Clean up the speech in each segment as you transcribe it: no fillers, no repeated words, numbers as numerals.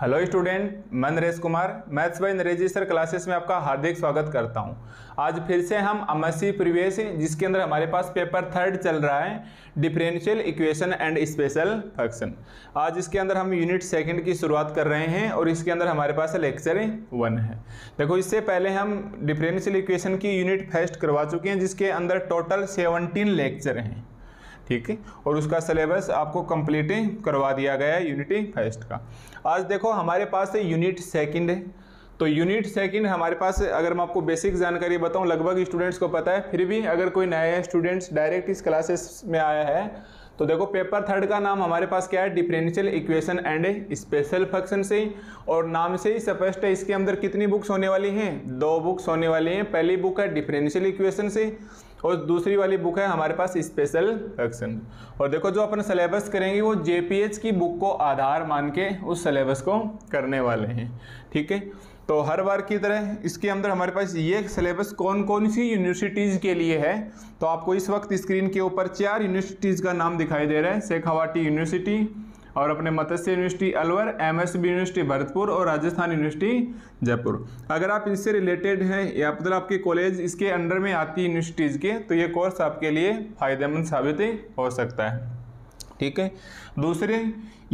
Hello student, मैं Naresh Kumar maths by Naresh sir classes में आपका हार्दिक स्वागत करता हूं। आज फिर से हम एमएससी प्रीवियस जिसके अंदर हमारे पास पेपर थर्ड चल रहा है, differential equation and special function. आज इसके अंदर हम यूनिट सेकंड की शुरुआत कर रहे हैं और इसके अंदर हमारे पास लेक्चर 1 है। देखो, इससे पहले हम डिफरेंशियल इक्वेशन की यूनिट फर्स्ट करवा चुके हैं जिसके अंदर टोटल 17 लेक्चर हैं, ठीक है, और उसका सिलेबस आपको कंप्लीट करवा दिया गया है यूनिट फर्स्ट का। आज देखो हमारे पास यूनिट सेकंड है, तो यूनिट सेकंड हमारे पास अगर मैं आपको बेसिक जानकारी बताऊं लगभग स्टूडेंट्स को पता है, फिर भी अगर कोई नया स्टूडेंट्स डायरेक्ट इस क्लासेस में आया है तो देखो पेपर थर्ड का नाम हमारे पास क्या है, differential equation and special function से, और नाम से ही स्पष्ट है इसके अंदर कितनी बुक्स होने वाली हैं, 2 बुक्स होने वाली हैं। पहली बुक है डिफरेंशियल इक्वेशन से और दूसरी वाली बुक है हमारे पास स्पेशल फंक्शन। और देखो जो अपन सिलेबस करेंगे वो जेपीएच की बुक को आधार मान के उस सिलेबस को करने वाले हैं, ठीक है। तो हर बार की तरह इसके अंदर हमारे पास ये सिलेबस कौन कौन सी यूनिवर्सिटीज़ के लिए है, तो आपको इस वक्त स्क्रीन के ऊपर 4 यूनिवर्सिटीज़ का नाम दिखाई दे रहा है, शेखावाटी यूनिवर्सिटी और अपने Matsya university Alwar, MSB university Bharatpur और राजस्थान यूनिवर्सिटी जयपुर। अगर आप इससे रिलेटेड हैं या मतलब आपके कॉलेज इसके अंडर में आती यूनिवर्सिटीज़ के, तो ये कोर्स आपके लिए फ़ायदेमंद साबित हो सकता है, ठीक है। दूसरे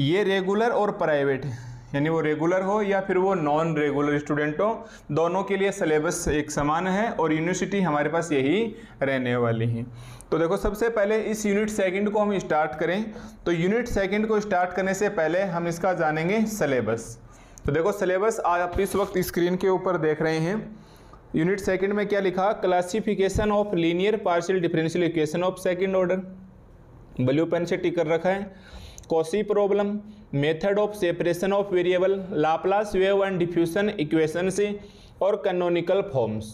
ये रेगुलर और प्राइवेट, यानी वो रेगुलर हो या फिर वो नॉन रेगुलर स्टूडेंट हो, दोनों के लिए सिलेबस एक समान है और यूनिवर्सिटी हमारे पास यही रहने वाली है। तो देखो सबसे पहले इस यूनिट सेकंड को हम स्टार्ट करें, तो यूनिट सेकंड को स्टार्ट करने से पहले हम इसका जानेंगे सिलेबस। तो देखो सिलेबस आप इस वक्त स्क्रीन के ऊपर देख रहे हैं, यूनिट सेकंड में क्या लिखा, classification of linear partial differential equation of second order, blue pen से टिक कर रखा है, Cauchy problem, method of separation of variable, Laplace wave and diffusion equation से, और कैनोनिकल फॉर्म्स।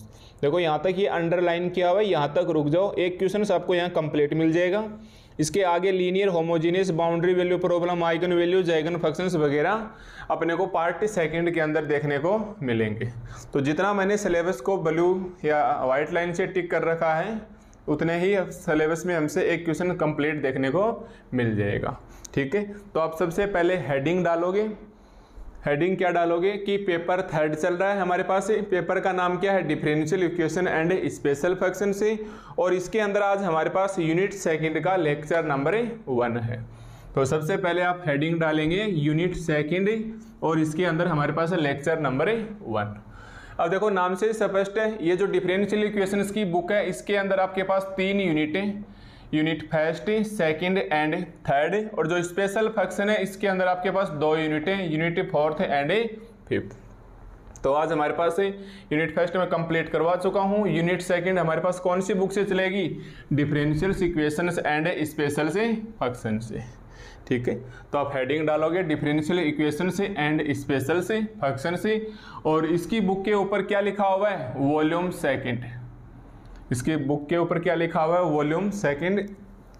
देखो यहाँ तक ये अंडरलाइन किया हुआ है, यहाँ तक रुक जाओ, एक क्वेश्चन आपको यहाँ कंप्लीट मिल जाएगा। इसके आगे linear homogeneous boundary value problem, eigen values, eigen functions वगैरह अपने को पार्ट सेकंड के अंदर देखने को मिलेंगे। तो जितना मैंने सिलेबस को ब्लू या वाइट लाइन से टिक कर रखा है उतने ही सिलेबस में हमसे एक क्वेश्चन कंप्लीट देखने को मिल जाएगा, ठीक है। तो आप सबसे पहले हेडिंग डालोगे, हेडिंग क्या डालोगे कि पेपर थर्ड चल रहा है हमारे पास, पेपर का नाम क्या है, differential equation and special function से, और इसके अंदर आज हमारे पास यूनिट सेकंड का लेक्चर नंबर 1 है। तो सबसे पहले आप हेडिंग डालेंगे यूनिट सेकंड और इसके अंदर हमारे पास लेक्चर नंबर 1। अब देखो नाम से स्पष्ट है, ये जो डिफरेंशियल इक्वेशंस की बुक है इसके अंदर आपके पास 3 यूनिटें, unit first, second and third, और जो स्पेशल फंक्शन है इसके अंदर आपके पास 2 यूनिटें, यूनिट फोर्थ एंड फिफ्थ। तो आज हमारे पास यूनिट फर्स्ट में कंप्लीट करवा चुका हूँ, यूनिट सेकंड हमारे पास कौन सी बुक से चलेगी, differential equations and special function से, ठीक है। तो आप हेडिंग डालोगे डिफरेंशियल इक्वेशन से एंड स्पेशल से फंक्शन से, और इसकी बुक के ऊपर क्या लिखा हुआ है, वॉल्यूम सेकंड, इसके बुक के ऊपर क्या लिखा हुआ है, वॉल्यूम सेकंड,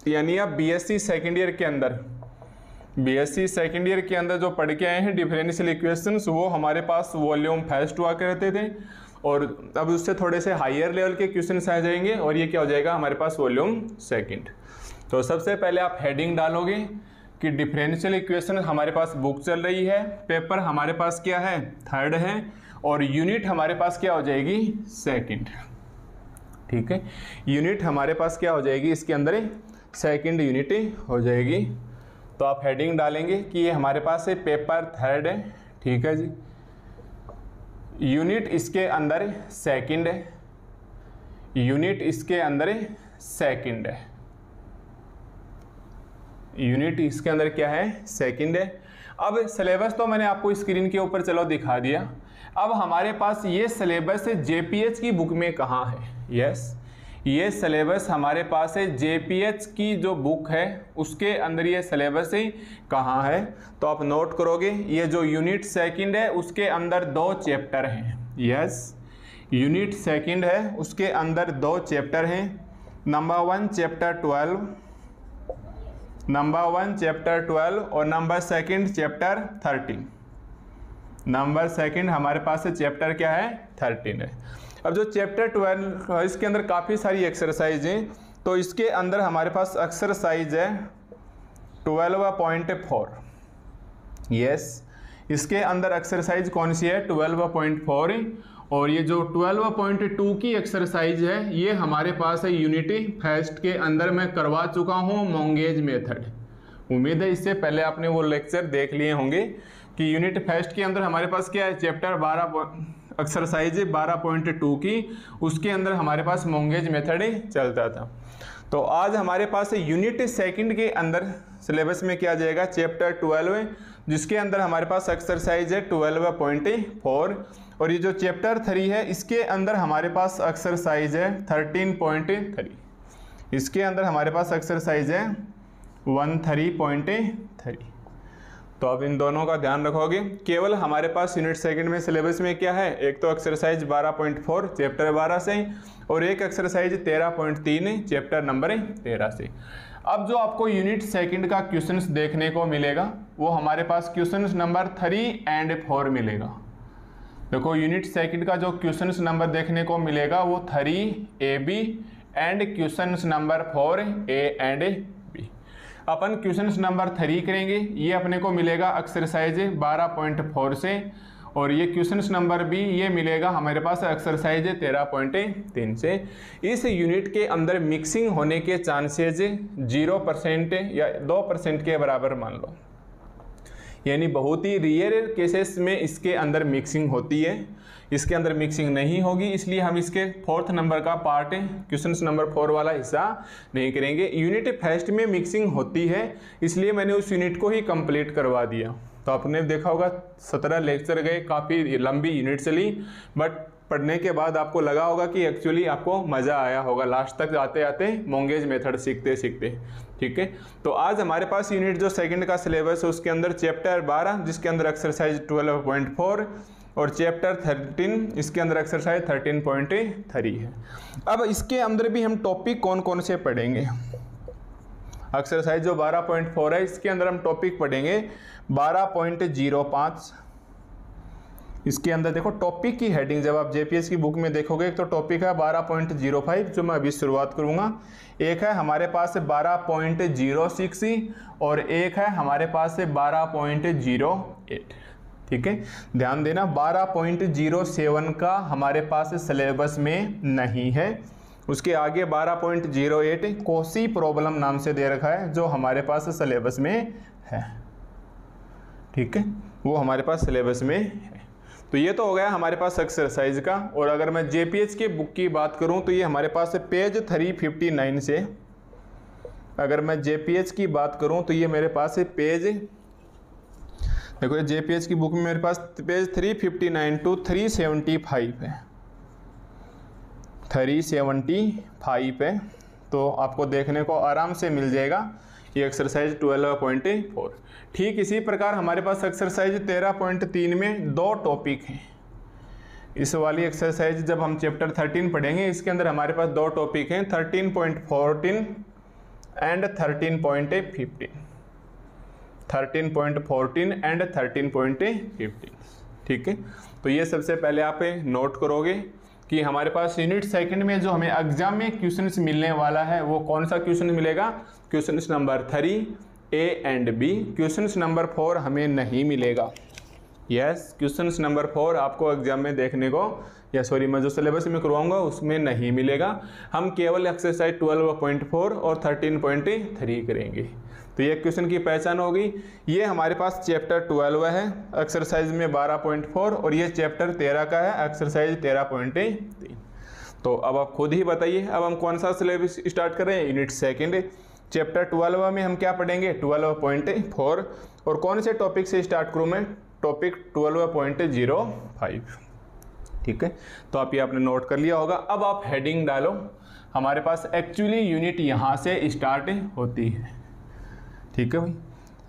यानी आप बीएससी सेकंड ईयर के अंदर, बीएससी सेकंड ईयर के अंदर जो पढ़ के आए हैं डिफरेंशियल इक्वेशंस, वो हमारे पास वॉल्यूम फर्स्ट हुआ करते थे, और अब उससे थोड़े से हायर लेवल के क्वेश्चन आ जाएंगे और ये क्या हो जाएगा हमारे पास, वॉल्यूम सेकंड। तो सबसे पहले आप हेडिंग डालोगे कि डिफरेंशियल इक्वेशन हमारे पास बुक चल रही है, पेपर हमारे पास क्या है, थर्ड है, और यूनिट हमारे पास क्या हो जाएगी, सेकंड, ठीक है। यूनिट हमारे पास क्या हो जाएगी, इसके अंदर सेकंड यूनिट हो जाएगी। तो आप हेडिंग डालेंगे कि ये हमारे पास है पेपर थर्ड है, ठीक है जी, यूनिट इसके अंदर सेकंड है, यूनिट इसके अंदर सेकंड है, यूनिट इसके अंदर क्या है, सेकंड है। अब सिलेबस तो मैंने आपको स्क्रीन के ऊपर चलो दिखा दिया, अब हमारे पास ये सिलेबस जेपीएच की बुक में कहाँ है, यस ये सिलेबस हमारे पास है जेपीएच की जो बुक है उसके अंदर ये सिलेबस कहाँ है। तो आप नोट करोगे ये जो यूनिट सेकंड है उसके अंदर 2 चैप्टर हैं, यस यूनिट सेकंड है उसके अंदर 2 चैप्टर हैं, नंबर 1 चैप्टर 12, नंबर 1 चैप्टर 12 और नंबर 2 चैप्टर 13। नंबर 2 हमारे पास है चैप्टर क्या है, 13 है। अब जो चैप्टर 12 इसके अंदर काफ़ी सारी एक्सरसाइज हैं, तो इसके अंदर हमारे पास एक्सरसाइज है 12.4, यस इसके अंदर एक्सरसाइज कौन सी है 12.4 और ये जो 12.2 की एक्सरसाइज है ये हमारे पास है यूनिटी फेस्ट के अंदर मैं करवा चुका हूँ मोंगेज मेथड। उम्मीद है इससे पहले आपने वो लेक्चर देख लिए होंगे कि यूनिट फेस्ट के अंदर हमारे पास क्या है चैप्टर 12 एक्सरसाइज 12.2 की, उसके अंदर हमारे पास मोंगेज मेथड चलता था। तो आज हमारे पास यूनिट सेकंड के अंदर सिलेबस में क्या जाएगा चैप्टर 12 जिसके अंदर हमारे पास एक्सरसाइज है 12.4 और ये जो चैप्टर 3 है इसके अंदर हमारे पास एक्सरसाइज है 13.3, इसके अंदर हमारे पास एक्सरसाइज है 13.3। तो आप इन दोनों का ध्यान रखोगे। केवल हमारे पास यूनिट सेकंड में सिलेबस में क्या है एक तो एक्सरसाइज 12.4 चैप्टर 12 से और एक एक्सरसाइज 13.3 चैप्टर नंबर 13 से। अब जो आपको यूनिट सेकंड का क्वेश्चंस देखने को मिलेगा वो हमारे पास क्वेश्चंस नंबर 3 और 4 मिलेगा। देखो यूनिट सेकंड का जो क्वेश्चंस नंबर देखने को मिलेगा वो 3 AB and questions number 4 A and B। अपन क्वेश्चंस नंबर 3 करेंगे, ये अपने को मिलेगा एक्सरसाइज 12.4 से और ये क्वेश्चंस नंबर बी ये मिलेगा हमारे पास एक्सरसाइज 13.3 से। इस यूनिट के अंदर मिक्सिंग होने के चांसेज 0% या 2% के बराबर मान लो, यानी बहुत ही रेयर केसेस में इसके अंदर मिक्सिंग होती है, इसके अंदर मिक्सिंग नहीं होगी इसलिए हम इसके 4th नंबर का पार्ट क्वेश्चंस नंबर 4 वाला हिस्सा नहीं करेंगे। यूनिट फर्स्ट में मिक्सिंग होती है इसलिए मैंने उस यूनिट को ही कंप्लीट करवा दिया। तो आपने देखा होगा 17 लेक्चर गए, काफ़ी लंबी यूनिट चली, बट पढ़ने के बाद आपको लगा होगा कि एक्चुअली आपको मज़ा आया होगा लास्ट तक आते आते मोंगेज मेथड सीखते सीखते। ठीक है, तो आज हमारे पास यूनिट जो सेकंड का सिलेबस है उसके अंदर चैप्टर 12 जिसके अंदर एक्सरसाइज 12.4 और चैप्टर 13 इसके अंदर एक्सरसाइज 13.3 है। अब इसके अंदर भी हम टॉपिक कौन कौन से पढ़ेंगे, एक्सरसाइज जो 12.4 है इसके अंदर हम टॉपिक पढ़ेंगे 12.05। इसके अंदर देखो टॉपिक की हेडिंग जब आप जेपीएस की बुक में देखोगे एक तो टॉपिक है 12.05 जो मैं अभी शुरुआत करूंगा, एक है हमारे पास 12.06 और एक है हमारे पास 12.08। ठीक है, ध्यान देना 12.07 का हमारे पास सिलेबस में नहीं है। उसके आगे 12.08 कॉसी प्रॉब्लम नाम से दे रखा है जो हमारे पास सिलेबस में है। ठीक है, वो हमारे पास सिलेबस में है। तो ये तो हो गया हमारे पास एक्सरसाइज का। और अगर मैं जेपीएच के बुक की बात करूं तो ये हमारे पास पेज 359 से, अगर मैं जेपीएच की बात करूं तो ये मेरे पास है पेज, देखो जेपीएच की बुक में मेरे पास पेज 359 to 375 है, 375 है। तो आपको देखने को आराम से मिल जाएगा ये एक्सरसाइज 12.4। ठीक इसी प्रकार हमारे पास एक्सरसाइज 13.3 में 2 टॉपिक हैं। इस वाली एक्सरसाइज जब हम चैप्टर 13 पढ़ेंगे इसके अंदर हमारे पास 2 टॉपिक हैं 13.14 एंड 13.15, 13.14 एंड 13.15। ठीक है, तो ये सबसे पहले आप नोट करोगे कि हमारे पास यूनिट सेकंड में जो हमें एग्जाम में क्वेश्चंस मिलने वाला है वो कौन सा क्वेश्चन मिलेगा, questions number 3 A and B। Questions number 4 हमें नहीं मिलेगा। यस, क्वेश्चंस नंबर 4 आपको एग्जाम में देखने को या सॉरी मैं जो सिलेबस में करवाऊंगा उसमें नहीं मिलेगा। हम केवल एक्सरसाइज 12.4 और 13.3 करेंगे। तो ये क्वेश्चन की पहचान होगी। ये हमारे पास चैप्टर 12 है एक्सरसाइज में 12.4 और ये चैप्टर 13 का है एक्सरसाइज 13.3। तो अब आप खुद ही बताइए अब हम कौन सा सिलेबस स्टार्ट कर रहे हैं, यूनिट सेकेंड चैप्टर 12 में हम क्या पढ़ेंगे 12.4 और कौन से टॉपिक से स्टार्ट करूँ मैं, टॉपिक 12.05। ठीक है, तो आप ये आपने नोट कर लिया होगा। अब आप हेडिंग डालो, हमारे पास एक्चुअली यूनिट यहाँ से स्टार्ट होती है। ठीक है भाई,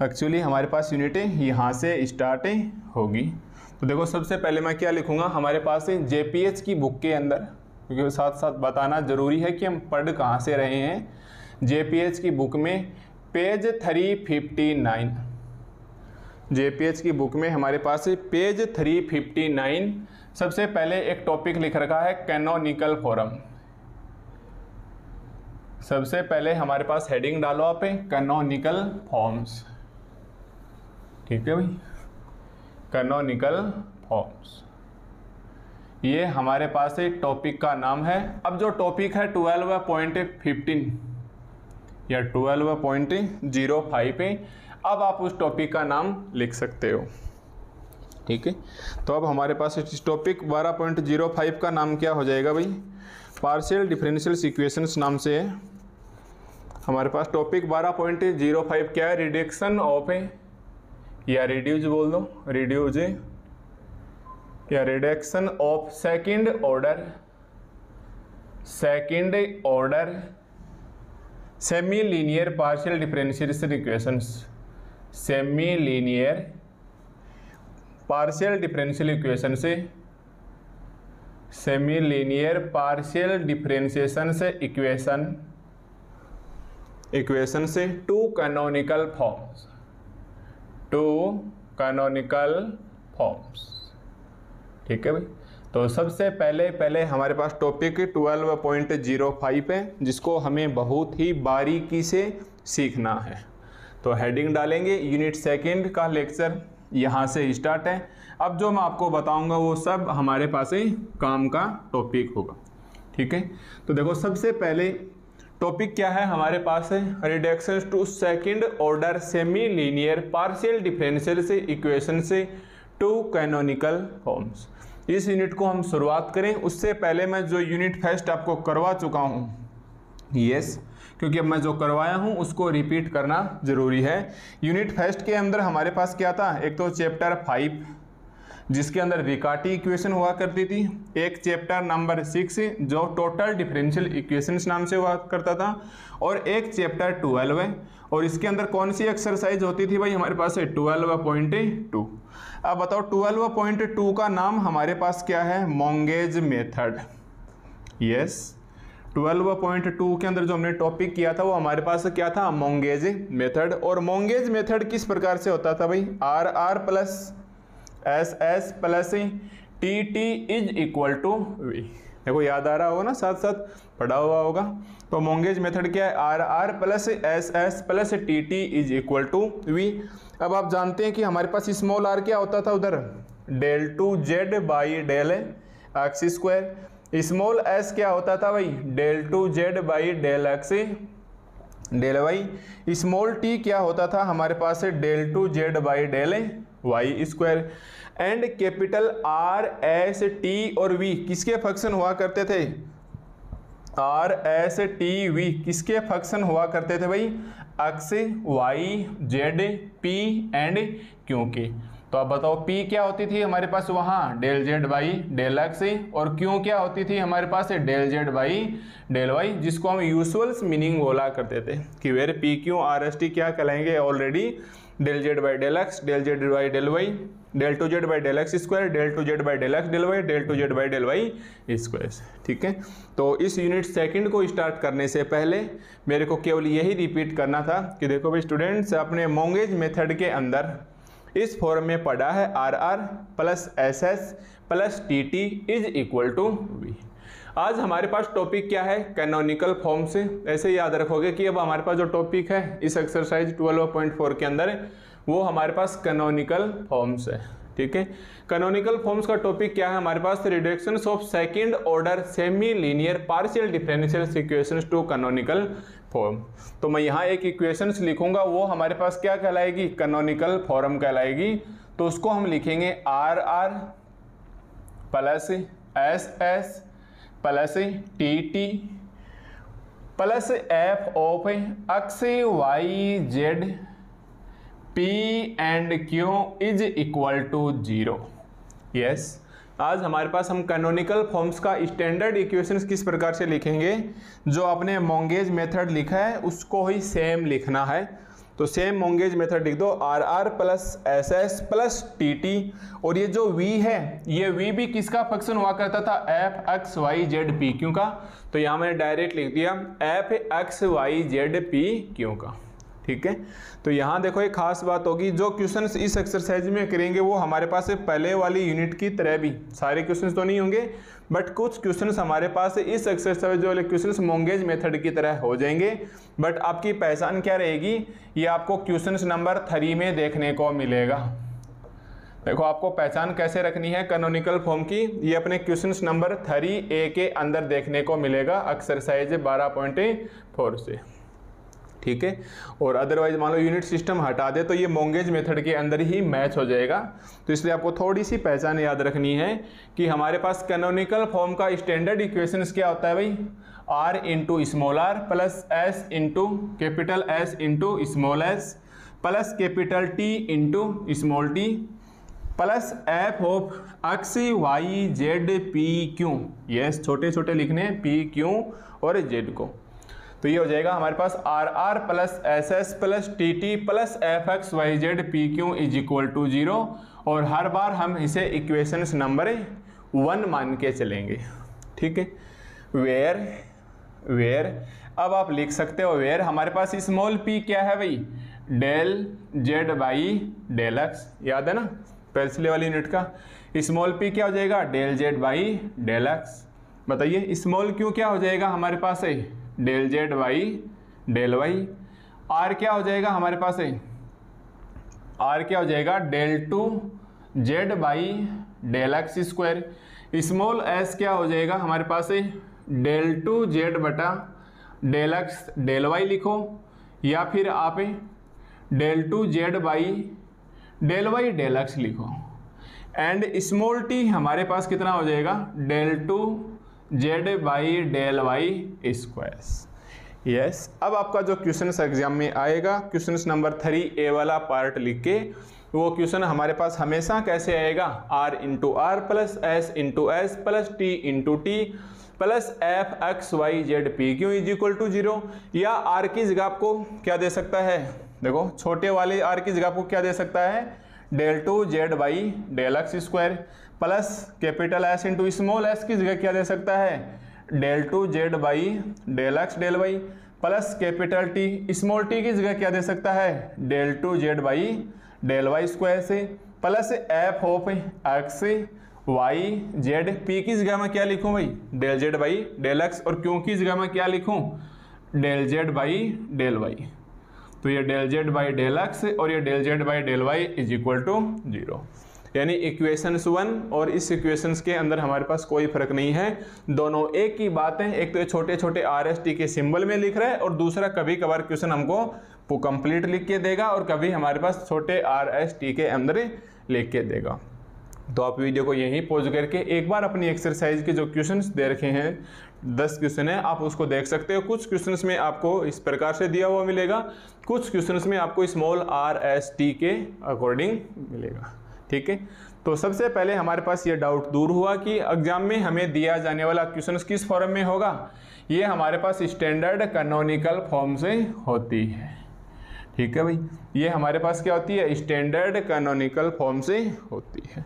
एक्चुअली हमारे पास यूनिट यहाँ से स्टार्ट होगी। तो देखो सबसे पहले मैं क्या लिखूँगा हमारे पास जेपीएच की बुक के अंदर, क्योंकि साथ साथ बताना ज़रूरी है कि हम पढ़ कहाँ से रहे हैं। जेपीएच की बुक में पेज 359, जेपीएच की बुक में हमारे पास पेज 359 सबसे पहले एक टॉपिक लिख रखा है कैनोनिकल फॉर्म। सबसे पहले हमारे पास हेडिंग डालो आप कैनोनिकल फॉर्म्स। ठीक है भाई, कैनोनिकल फॉर्म्स। ये हमारे पास है टॉपिक का नाम है। अब जो टॉपिक है 12.15 या 12.05 है, अब आप उस टॉपिक का नाम लिख सकते हो, ठीक है। तो अब हमारे पास इस टॉपिक 12.05 का नाम क्या हो जाएगा भाई, पार्शियल डिफरेंशियल इक्वेशंस नाम से है हमारे पास टॉपिक 12.05। क्या है, रिडक्शन ऑफ है या रिड्यूज बोल दो, रिड्यूज या reduction of second order semi linear partial differential equations, semi linear partial differential equation से, सेमी लीनियर पार्शियल डिफरेंशिएशन से इक्वेशन से टू कैनोनिकल फॉर्म्स, ठीक है भाई। तो सबसे पहले हमारे पास टॉपिक 12.05 है जिसको हमें बहुत ही बारीकी से सीखना है। तो हेडिंग डालेंगे यूनिट सेकंड का लेक्चर यहाँ से स्टार्ट है। अब जो मैं आपको बताऊंगा वो सब हमारे पास काम का टॉपिक होगा, ठीक है। तो देखो सबसे पहले टॉपिक क्या है हमारे पास है, reduction to second order semi linear partial differential से इक्वेशन से टू कैनोनिकल फॉर्म्स। इस यूनिट को हम शुरुआत करें उससे पहले मैं जो यूनिट फर्स्ट आपको करवा चुका हूँ, यस, क्योंकि अब मैं जो करवाया हूँ उसको रिपीट करना जरूरी है। यूनिट फर्स्ट के अंदर हमारे पास क्या था, एक तो चैप्टर 5 जिसके अंदर रिकार्टी इक्वेशन हुआ करती थी, एक चैप्टर नंबर 6 जो टोटल डिफरेंशियल इक्वेशंस नाम से हुआ करता था, और एक चैप्टर 12 है। और इसके अंदर कौन सी एक्सरसाइज होती थी भाई हमारे पास है 12.2। अब बताओ 12.2 का नाम हमारे पास क्या है, मोंगेज मेथड, यस। 12.2 के अंदर जो हमने टॉपिक किया था वो हमारे पास क्या था, मोंगेज मेथड। और मोंगेज मेथड किस प्रकार से होता था भाई, R are plus S S plus T T is equal to V. देखो याद आ रहा होगा ना, साथ साथ पढ़ा हुआ होगा। तो मोंगेज मेथड क्या है, R are plus S S plus T T is equal to V. अब आप जानते हैं कि हमारे पास स्मॉल आर क्या होता था, उधर del two Z by del x square. Small S क्या होता था भाई, del two Z by del x del Y. Small T क्या होता था हमारे पास है, del two Z by del Y square. And capital R S T और वी किसके फंक्शन हुआ करते थे, आर एस टी वी किसके फंक्शन हुआ करते थे भाई, X Y Z P and Q के। तो आप बताओ पी क्या होती थी हमारे पास वहाँ, del Z by del x, और क्यू क्या होती थी हमारे पास del Z by del Y, जिसको हम यूजुअल्स मीनिंग बोला करते थे कि where P Q R S T क्या कहलाएंगे already, del Z by del x, del Z by del Y, del two Z by del x square, del two Z by del x del Y, del two Z by del Y square, ठीक है। तो इस unit second को start करने से पहले मेरे को केवल यही रिपीट करना था कि देखो भाई स्टूडेंट्स, आपने मोंगेज मेथड के अंदर इस फॉर्म में पढ़ा है, R are plus S S plus T T is equal to V. आज हमारे पास टॉपिक क्या है, कैनोनिकल फॉर्म से। ऐसे याद रखोगे कि अब हमारे पास जो टॉपिक है इस एक्सरसाइज 12.4 के अंदर वो हमारे पास कैनोनिकल फॉर्म्स है, ठीक है। कैनोनिकल फॉर्म्स का टॉपिक क्या है हमारे पास, reductions of second order semi linear partial differential equations to canonical form. तो मैं यहाँ एक इक्वेशंस लिखूंगा, वो हमारे पास क्या कहलाएगी, कैनोनिकल फॉर्म कहलाएगी। तो उसको हम लिखेंगे R are plus S S plus T T plus F of x Y Z P and Q is equal to 0, yes. आज हमारे पास हम कैनोनिकल फॉर्म्स का स्टैंडर्ड इक्वेशंस किस प्रकार से लिखेंगे, जो आपने मोंगेज मेथड लिखा है उसको ही सेम लिखना है। तो सेम मोंगेज मेथड लिख दो, R are plus S S plus T T, और ये जो वी है ये वी भी किसका फंक्शन हुआ करता था, F x Y Z P Q का। तो यहाँ मैंने डायरेक्ट लिख दिया F x Y Z P Q का, ठीक है। तो यहाँ देखो एक खास बात होगी, जो क्वेश्चंस इस एक्सरसाइज में करेंगे वो हमारे पास पहले वाली यूनिट की तरह भी सारे क्वेश्चंस तो नहीं होंगे, बट कुछ क्वेश्चंस हमारे पास इस एक्सरसाइज वाले क्वेश्चंस मोंगेज मेथड की तरह हो जाएंगे। बट आपकी पहचान क्या रहेगी, ये आपको क्वेश्चंस नंबर 3 में देखने को मिलेगा। देखो आपको पहचान कैसे रखनी है कैनोनिकल फॉर्म की, ये अपने क्वेश्चन नंबर 3A के अंदर देखने को मिलेगा एक्सरसाइज 12.4 से, ठीक है। और अदरवाइज मान लो यूनिट सिस्टम हटा दे तो ये मोंगेज मेथड के अंदर ही मैच हो जाएगा। तो इसलिए आपको थोड़ी सी पहचान याद रखनी है कि हमारे पास कैनोनिकल फॉर्म का स्टैंडर्ड इक्वेशंस क्या होता है भाई, R into small R plus S into capital S into small S plus capital T into small T plus F of x Y Z P Q, yes छोटे छोटे लिखने हैं P Q और Z को। तो ये हो जाएगा हमारे पास R are plus S S plus T T plus F x Y Z P Q is equal to zero, और हर बार हम इसे इक्वेशंस नंबर 1 मान के चलेंगे, ठीक है। वेयर अब आप लिख सकते हो, वेयर हमारे पास स्मॉल पी क्या है भाई, del Z by del X, याद है ना पिछले वाली यूनिट का। स्मॉल पी क्या हो जाएगा, del Z by del X. बताइए स्मॉल क्यू क्या हो जाएगा हमारे पास है, del Z Y del Y. R क्या हो जाएगा हमारे पास है, आर क्या हो जाएगा del two Z by del x square. Small S क्या हो जाएगा हमारे पास है, डेल टू जेड बटा डेल एक्स डेल वाई लिखो, या फिर आप del two Z by del X लिखो। एंड स्मॉल टी हमारे पास कितना हो जाएगा, del two Z by del Y square, yes. अब आपका जो क्वेश्चन एग्जाम में आएगा क्वेश्चन नंबर 3A वाला पार्ट लिख के, वो क्वेश्चन हमारे पास हमेशा कैसे आएगा, are into are plus S into S plus T into T plus F x Y Z P Q is equal to zero. या आर की जगह आपको क्या दे सकता है, देखो छोटे वाले आर की जगह आपको क्या दे सकता है, del two Z by del x square plus capital S into small S की जगह क्या दे सकता है, del two Z by del x del Y plus capital T. Small T की जगह क्या दे सकता है, del two Z by del Y square से plus F of x Y Z P की जगह मैं क्या लिखूं भाई, del Z by del x, और क्यू की जगह मैं क्या लिखूं, del Z by del Y. तो ये del Z by del x और ये del Z by del Y is equal to zero, यानी इक्वेशंस 1 और इस इक्वेशंस के अंदर हमारे पास कोई फर्क नहीं है, दोनों एक ही बात है। एक तो छोटे छोटे आर एस टी के सिंबल में लिख रहे हैं, और दूसरा कभी कभार क्वेश्चन हमको कंप्लीट लिख के देगा और कभी हमारे पास छोटे आर एस टी के अंदर लिख के देगा। तो आप वीडियो को यहीं पॉज करके एक बार अपनी एक्सरसाइज के जो क्वेश्चंस दे रखे हैं 10 क्वेश्चन हैं, आप उसको देख सकते हो। कुछ क्वेश्चंस में आपको इस प्रकार से दिया हुआ मिलेगा, कुछ क्वेश्चंस में आपको स्मॉल आर एस टी के अकॉर्डिंग मिलेगा, ठीक है। तो सबसे पहले हमारे पास ये डाउट दूर हुआ कि एग्जाम में हमें दिया जाने वाला क्वेश्चन किस फॉर्म में होगा, ये हमारे पास स्टैंडर्ड कैनोनिकल फॉर्म से होती है, ठीक है भाई। ये हमारे पास क्या होती है, स्टैंडर्ड कैनोनिकल फॉर्म से होती है।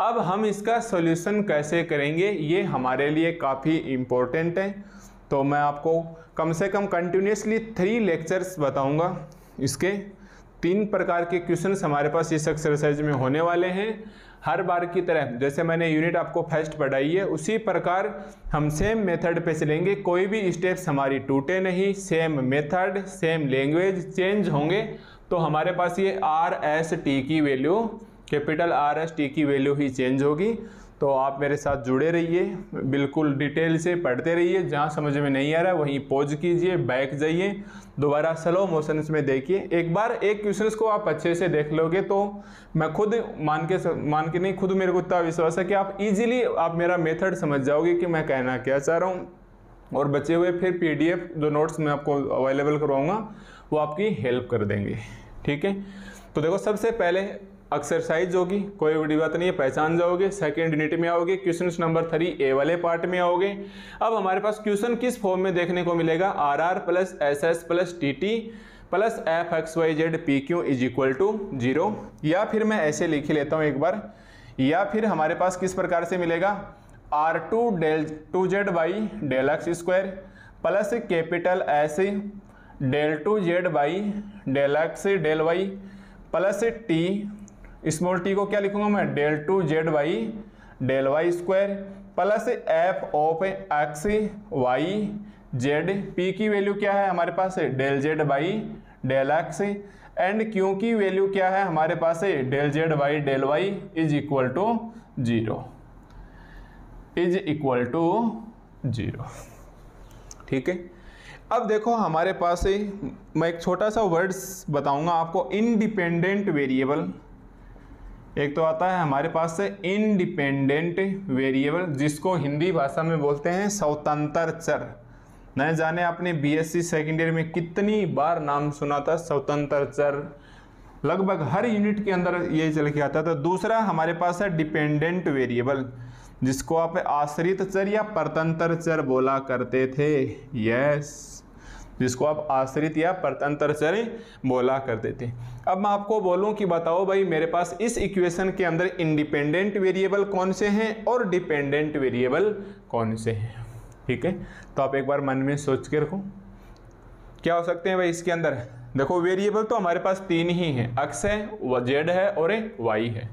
अब हम इसका सॉल्यूशन कैसे करेंगे, ये हमारे लिए काफ़ी इम्पोर्टेंट है। तो मैं आपको कम से कम कंटिन्यूसली 3 लेक्चर्स बताऊंगा, इसके 3 प्रकार के क्वेश्चंस हमारे पास इस एक्सरसाइज में होने वाले हैं। हर बार की तरह जैसे मैंने यूनिट आपको फर्स्ट पढ़ाई है, उसी प्रकार हम सेम मेथड पे चलेंगे, कोई भी स्टेप्स हमारी टूटे नहीं, same method same language, change होंगे तो हमारे पास ये आर एस टी की value, capital R S T की वैल्यू ही चेंज होगी। तो आप मेरे साथ जुड़े रहिए, बिल्कुल डिटेल से पढ़ते रहिए, जहाँ समझ में नहीं आ रहा वहीं पॉज कीजिए, बैक जाइए, दोबारा स्लो मोशंस में देखिए। एक बार एक क्वेश्चन को आप अच्छे से देख लोगे तो मैं खुद मान के नहीं, खुद मेरे को इतना विश्वास है कि आप इजीली आप मेरा मेथड समझ जाओगे कि मैं कहना क्या चाह रहा हूँ। और बचे हुए फिर PDF जो नोट्स मैं आपको अवेलेबल करवाऊँगा वो आपकी हेल्प कर देंगे, ठीक है। तो देखो सबसे पहले एक्सरसाइज होगी, कोई बड़ी बात नहीं है, पहचान जाओगे। सेकंड यूनिट में आओगे, क्वेश्चन नंबर 3A वाले पार्ट में आओगे। अब हमारे पास क्वेश्चन किस फॉर्म में देखने को मिलेगा, are are plus S S plus T T plus F x Y Z P Q is equal to zero, या फिर मैं ऐसे लिख लेता हूँ एक बार, या फिर हमारे पास किस प्रकार से मिलेगा, are to del two Z by del x square plus capital S del two Z by del x del Y plus T, small T को क्या लिखूंगा मैं, del two Z Y del Y square plus F of x Y Z. P की value क्या है हमारे पास है, del Z by del x, and क्योंकि वैल्यू क्या है हमारे पास है del Z by del Y is equal to zero. ठीक है, अब देखो हमारे पास है, मैं एक छोटा सा वर्ड्स बताऊंगा आपको, इंडिपेंडेंट वेरिएबल। एक तो आता है हमारे पास से इंडिपेंडेंट वेरिएबल, जिसको हिंदी भाषा में बोलते हैं स्वतंत्र चर। न जाने आपने बीएससी सेकेंड ईयर में कितनी बार नाम सुना था स्वतंत्र चर, लगभग हर यूनिट के अंदर ये चल के आता था। दूसरा हमारे पास है डिपेंडेंट वेरिएबल, जिसको आप आश्रित चर या परतंत्र चर बोला करते थे। यस, जिसको आप आश्रित या परतंत्र चर बोला करते थे। अब मैं आपको बोलूं कि बताओ भाई मेरे पास इस इक्वेशन के अंदर इंडिपेंडेंट वेरिएबल कौन से हैं और डिपेंडेंट वेरिएबल कौन से हैं। ठीक है, तो आप एक बार मन में सोच के रखो क्या हो सकते हैं भाई इसके अंदर। देखो वेरिएबल तो हमारे पास तीन ही हैं, एक्स है, जेड है और वाई है।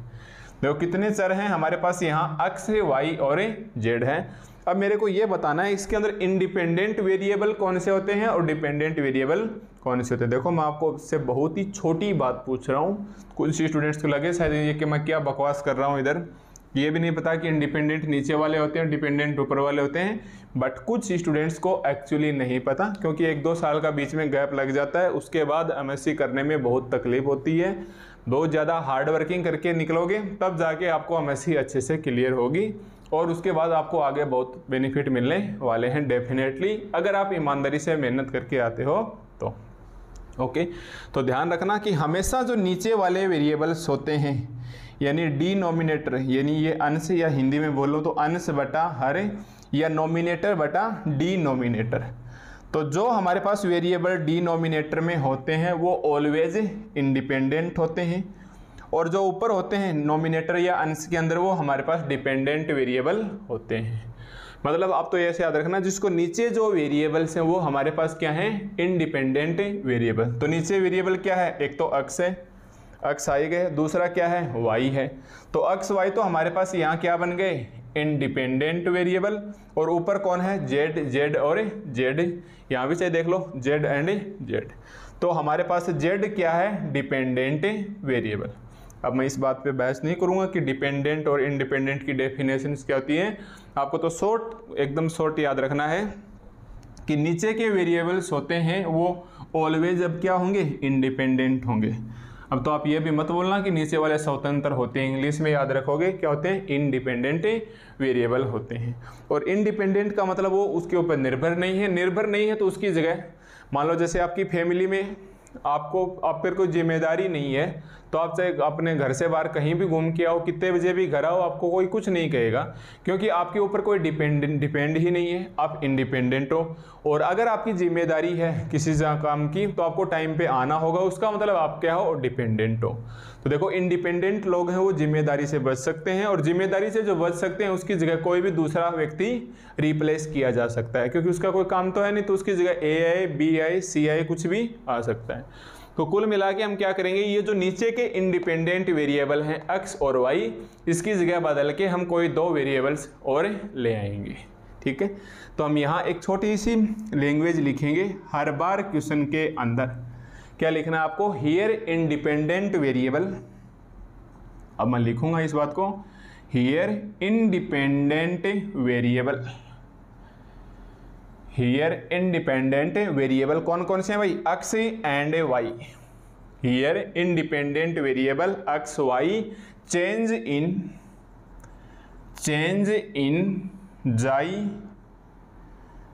देखो कितने चर हैं हमारे पास, यहाँ एक्स है, वाई और जेड है। अब मेरे को ये बताना है इसके अंदर इंडिपेंडेंट वेरिएबल कौन से होते हैं और डिपेंडेंट वेरिएबल कौन से होते हैं। देखो मैं आपको इससे बहुत ही छोटी बात पूछ रहा हूँ, कुछ स्टूडेंट्स को लगे शायद ये कि मैं क्या बकवास कर रहा हूँ, इधर ये भी नहीं पता कि इंडिपेंडेंट नीचे वाले होते हैं, डिपेंडेंट ऊपर वाले होते हैं, बट कुछ स्टूडेंट्स को एक्चुअली नहीं पता, क्योंकि एक दो साल का बीच में गैप लग जाता है, उसके बाद एमएससी करने में बहुत तकलीफ होती है। बहुत ज़्यादा हार्ड वर्किंग करके निकलोगे तब जाके आपको एमएससी अच्छे से क्लियर होगी और उसके बाद आपको आगे बहुत बेनिफिट मिलने वाले हैं डेफिनेटली, अगर आप ईमानदारी से मेहनत करके आते हो तो। ओके, तो ध्यान रखना कि हमेशा जो नीचे वाले वेरिएबल्स होते हैं यानी डिनोमिनेटर, यानी ये अंश या हिंदी में बोलो तो अंश बटा हर या नोमिनेटर बटा डिनोमिनेटर, तो जो हमारे पास वेरिएबल डिनोमिनेटर में होते हैं वो ऑलवेज इंडिपेंडेंट होते हैं, और जो ऊपर होते हैं नोमिनेटर या अंश के अंदर वो हमारे पास डिपेंडेंट वेरिएबल होते हैं। मतलब आप तो ऐसे याद रखना जिसको नीचे जो वेरिएबल्स हैं वो हमारे पास क्या हैं, इंडिपेंडेंट वेरिएबल। तो नीचे वेरिएबल क्या है, एक तो एक्स है, एक्स आई गए, दूसरा क्या है वाई है, तो एक्स वाई तो हमारे पास यहाँ क्या बन गए, इंडिपेंडेंट वेरिएबल। और ऊपर कौन है, जेड, जेड और जेड, यहाँ भी चाहे देख लो जेड एंड जेड, तो हमारे पास जेड क्या है, डिपेंडेंट वेरिएबल। अब मैं इस बात पे बहस नहीं करूँगा कि डिपेंडेंट और इंडिपेंडेंट की डेफिनेशन क्या होती है, आपको तो शॉर्ट एकदम शॉर्ट याद रखना है कि नीचे के वेरिएबल्स होते हैं वो ऑलवेज अब क्या होंगे, इंडिपेंडेंट होंगे। अब तो आप ये भी मत बोलना कि नीचे वाले स्वतंत्र होते हैं, इंग्लिश में याद रखोगे क्या होते हैं, इंडिपेंडेंट वेरिएबल होते हैं। और इंडिपेंडेंट का मतलब वो उसके ऊपर निर्भर नहीं है, निर्भर नहीं है तो उसकी जगह मान लो जैसे आपकी फैमिली में आपको आप पर कोई जिम्मेदारी नहीं है, तो आप चाहे अपने घर से बाहर कहीं भी घूम के आओ, कितने बजे भी घर आओ, आपको कोई कुछ नहीं कहेगा क्योंकि आपके ऊपर कोई डिपेंड ही नहीं है, आप इंडिपेंडेंट हो। और अगर आपकी जिम्मेदारी है किसी काम की तो आपको टाइम पे आना होगा, उसका मतलब आप क्या हो, डिपेंडेंट हो। तो देखो इंडिपेंडेंट लोग हैं वो जिम्मेदारी से बच सकते हैं, और जिम्मेदारी से जो बच सकते हैं उसकी जगह कोई भी दूसरा व्यक्ति रिप्लेस किया जा सकता है, क्योंकि उसका कोई काम तो है नहीं, तो उसकी जगह ए आई, बी आई, सी आई कुछ भी आ सकता है। तो कुल मिला के हम क्या करेंगे, ये जो नीचे के इंडिपेंडेंट वेरिएबल हैं एक्स और वाई, इसकी जगह बदल के हम कोई दो वेरिएबल्स और ले आएंगे। ठीक है, तो हम यहाँ एक छोटी सी लैंग्वेज लिखेंगे हर बार क्वेश्चन के अंदर। क्या लिखना है आपको, हियर इंडिपेंडेंट वेरिएबल। अब मैं लिखूंगा इस बात को, here independent variable. Here independent variable कौन कौन से हैं भाई, x and Y. Here independent variable x Y change in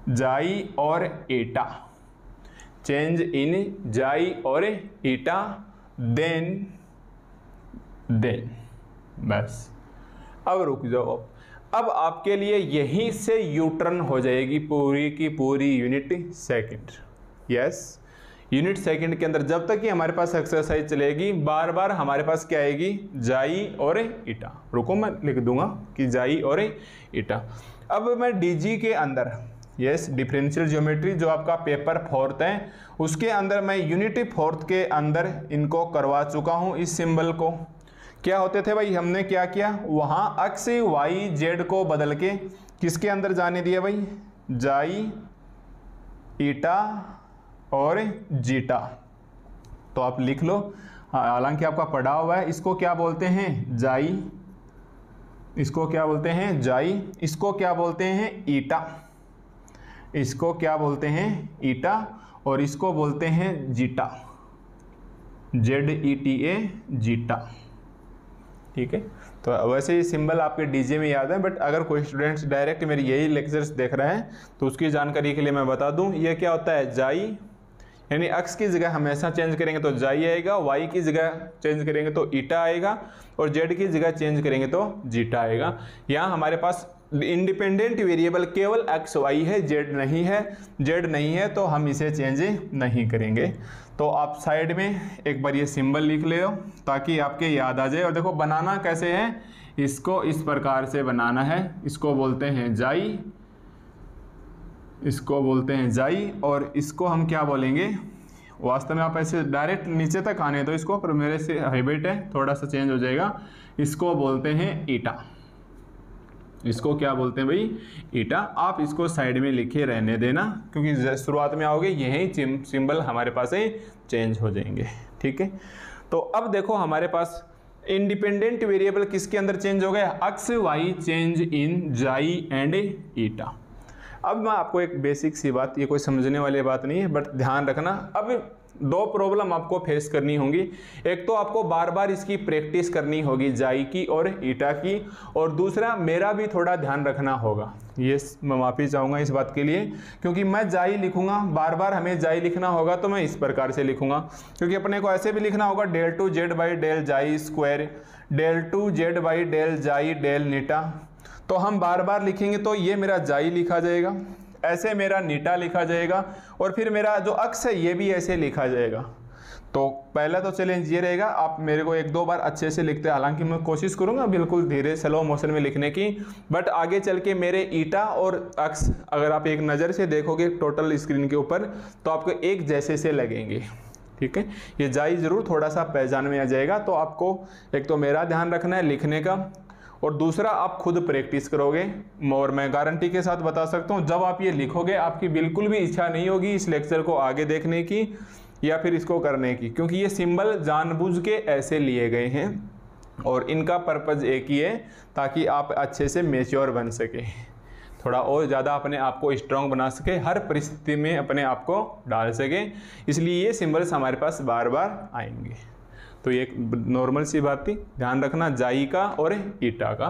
xi और एटा, चेंज इन जाई और एटा, देन बस। अब रुक जाओ, अब आपके लिए यहीं से यू टर्न हो जाएगी पूरी की पूरी unit second. Yes, unit second के अंदर जब तक कि हमारे पास एक्सरसाइज चलेगी बार बार हमारे पास क्या आएगी, जाई और इटा। रुको मैं लिख दूंगा कि जाई और इटा। अब मैं डीजी के अंदर, यस डिफरेंशियल ज्योमेट्री जो आपका पेपर 4 है उसके अंदर मैं यूनिट 4 के अंदर इनको करवा चुका हूँ। इस सिंबल को क्या होते थे भाई, हमने क्या किया वहाँ एक्स वाई जेड को बदल के किसके अंदर जाने दिया भाई, जाई ईटा और जीटा। तो आप लिख लो, हालांकि आपका पढ़ा हुआ है। इसको क्या बोलते हैं? जाई। इसको क्या बोलते हैं? जाई। इसको क्या बोलते हैं? ईटा। इसको क्या बोलते हैं? ईटा। और इसको बोलते हैं zeta, Z E T A, zeta. ठीक है, तो वैसे ये सिंबल आपके डीजे में याद है, बट अगर कोई स्टूडेंट्स डायरेक्ट मेरे यही लेक्चर्स देख रहे हैं तो उसकी जानकारी के लिए मैं बता दूं, ये क्या होता है? जाई, यानी एक्स की जगह हमेशा चेंज करेंगे तो जाई आएगा, वाई की जगह चेंज करेंगे तो ईटा आएगा, और जेड की जगह चेंज करेंगे तो जीटा आएगा। यहाँ हमारे पास इंडिपेंडेंट वेरिएबल केवल एक्स वाई है, जेड नहीं है। जेड नहीं है तो हम इसे चेंज नहीं करेंगे। तो आप साइड में एक बार ये सिंबल लिख ले ताकि आपके याद आ जाए। और देखो बनाना कैसे है, इसको इस प्रकार से बनाना है। इसको बोलते हैं जाई, इसको बोलते हैं जाई, और इसको हम क्या बोलेंगे? वास्तव में आप ऐसे डायरेक्ट नीचे तक आने दो इसको, पर मेरे से हैबिट है, थोड़ा सा चेंज हो जाएगा। इसको बोलते हैं ईटा। इसको क्या बोलते हैं भाई? ईटा। आप इसको साइड में लिखे रहने देना, क्योंकि शुरुआत में आओगे यही सिंबल हमारे पास है, चेंज हो जाएंगे। ठीक है, तो अब देखो हमारे पास इंडिपेंडेंट वेरिएबल किसके अंदर चेंज हो गया? X Y change in xi and ईटा। अब मैं आपको एक बेसिक सी बात, ये कोई समझने वाली बात नहीं है, बट ध्यान रखना। अब दो प्रॉब्लम आपको फेस करनी होगी। एक तो आपको बार बार इसकी प्रैक्टिस करनी होगी, जाई की और ईटा की, और दूसरा मेरा भी थोड़ा ध्यान रखना होगा। ये मैं माफ़ी चाहूँगा इस बात के लिए, क्योंकि मैं जाई लिखूँगा, बार बार हमें जाई लिखना होगा, तो मैं इस प्रकार से लिखूँगा। क्योंकि अपने को ऐसे भी लिखना होगा, del two Z by del xi square, del two Z by del xi del eta. तो हम बार बार लिखेंगे तो ये मेरा जाई लिखा जाएगा, ऐसे मेरा नीटा लिखा जाएगा, और फिर मेरा जो अक्स है ये भी ऐसे लिखा जाएगा। तो पहला तो चैलेंज ये रहेगा, आप मेरे को एक दो बार अच्छे से लिखते हैं। हालांकि मैं कोशिश करूंगा बिल्कुल धीरे स्लो मोशन में लिखने की, बट आगे चल के मेरे ईटा और अक्स अगर आप एक नज़र से देखोगे टोटल स्क्रीन के ऊपर तो आपको एक जैसे से लगेंगे। ठीक है, ये जाई ज़रूर थोड़ा सा पहचान में आ जाएगा। तो आपको एक तो मेरा ध्यान रखना है लिखने का, और दूसरा आप खुद प्रैक्टिस करोगे। और मैं गारंटी के साथ बता सकता हूँ, जब आप ये लिखोगे आपकी बिल्कुल भी इच्छा नहीं होगी इस लेक्चर को आगे देखने की या फिर इसको करने की, क्योंकि ये सिंबल जानबूझ के ऐसे लिए गए हैं और इनका पर्पस एक ही है ताकि आप अच्छे से मेच्योर बन सके, थोड़ा और ज़्यादा अपने आप को स्ट्रांग बना सके, हर परिस्थिति में अपने आप को डाल सके। इसलिए ये सिंबल्स हमारे पास बार बार आएंगे। तो ये एक नॉर्मल सी बात थी, ध्यान रखना जाई का और ईटा का।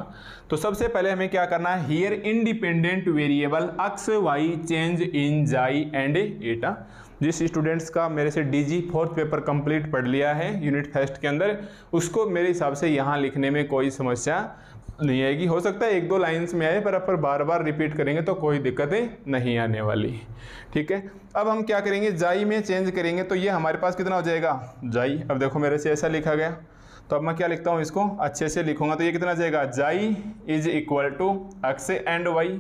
तो सबसे पहले हमें क्या करना है? Here independent variable x Y change in xi and ईटा। जिस स्टूडेंट्स का मेरे से डीजी फोर्थ पेपर कंप्लीट पढ़ लिया है यूनिट फर्स्ट के अंदर, उसको मेरे हिसाब से यहाँ लिखने में कोई समस्या नहीं आएगी। हो सकता है एक दो लाइंस में आए, पर आप बार बार रिपीट करेंगे तो कोई दिक्कतें नहीं आने वाली। ठीक है, अब हम क्या करेंगे? जाई में चेंज करेंगे, तो ये हमारे पास कितना हो जाएगा? जाई। अब देखो मेरे से ऐसा लिखा गया, तो अब मैं क्या लिखता हूँ? इसको अच्छे से लिखूंगा तो ये कितना जाएगा? Xi is equal to x and Y.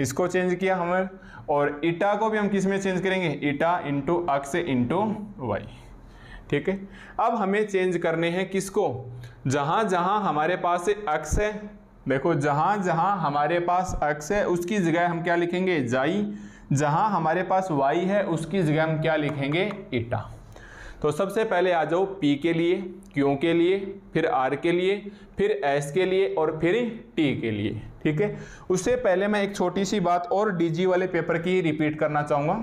इसको चेंज किया हमें, और ईटा को भी हम किस में चेंज करेंगे? Eta into x into Y. ठीक है, अब हमें चेंज करने हैं किसको? जहाँ जहाँ हमारे पास एक्स है, देखो जहाँ जहाँ हमारे पास एक्स है उसकी जगह हम क्या लिखेंगे? जाई। जहाँ हमारे पास वाई है उसकी जगह हम क्या लिखेंगे? ईटा। तो सबसे पहले आ जाओ पी के लिए, क्यू के लिए, फिर आर के लिए, फिर एस के लिए, और फिर टी के लिए। ठीक है, उससे पहले मैं एक छोटी सी बात और डीजी वाले पेपर की रिपीट करना चाहूँगा।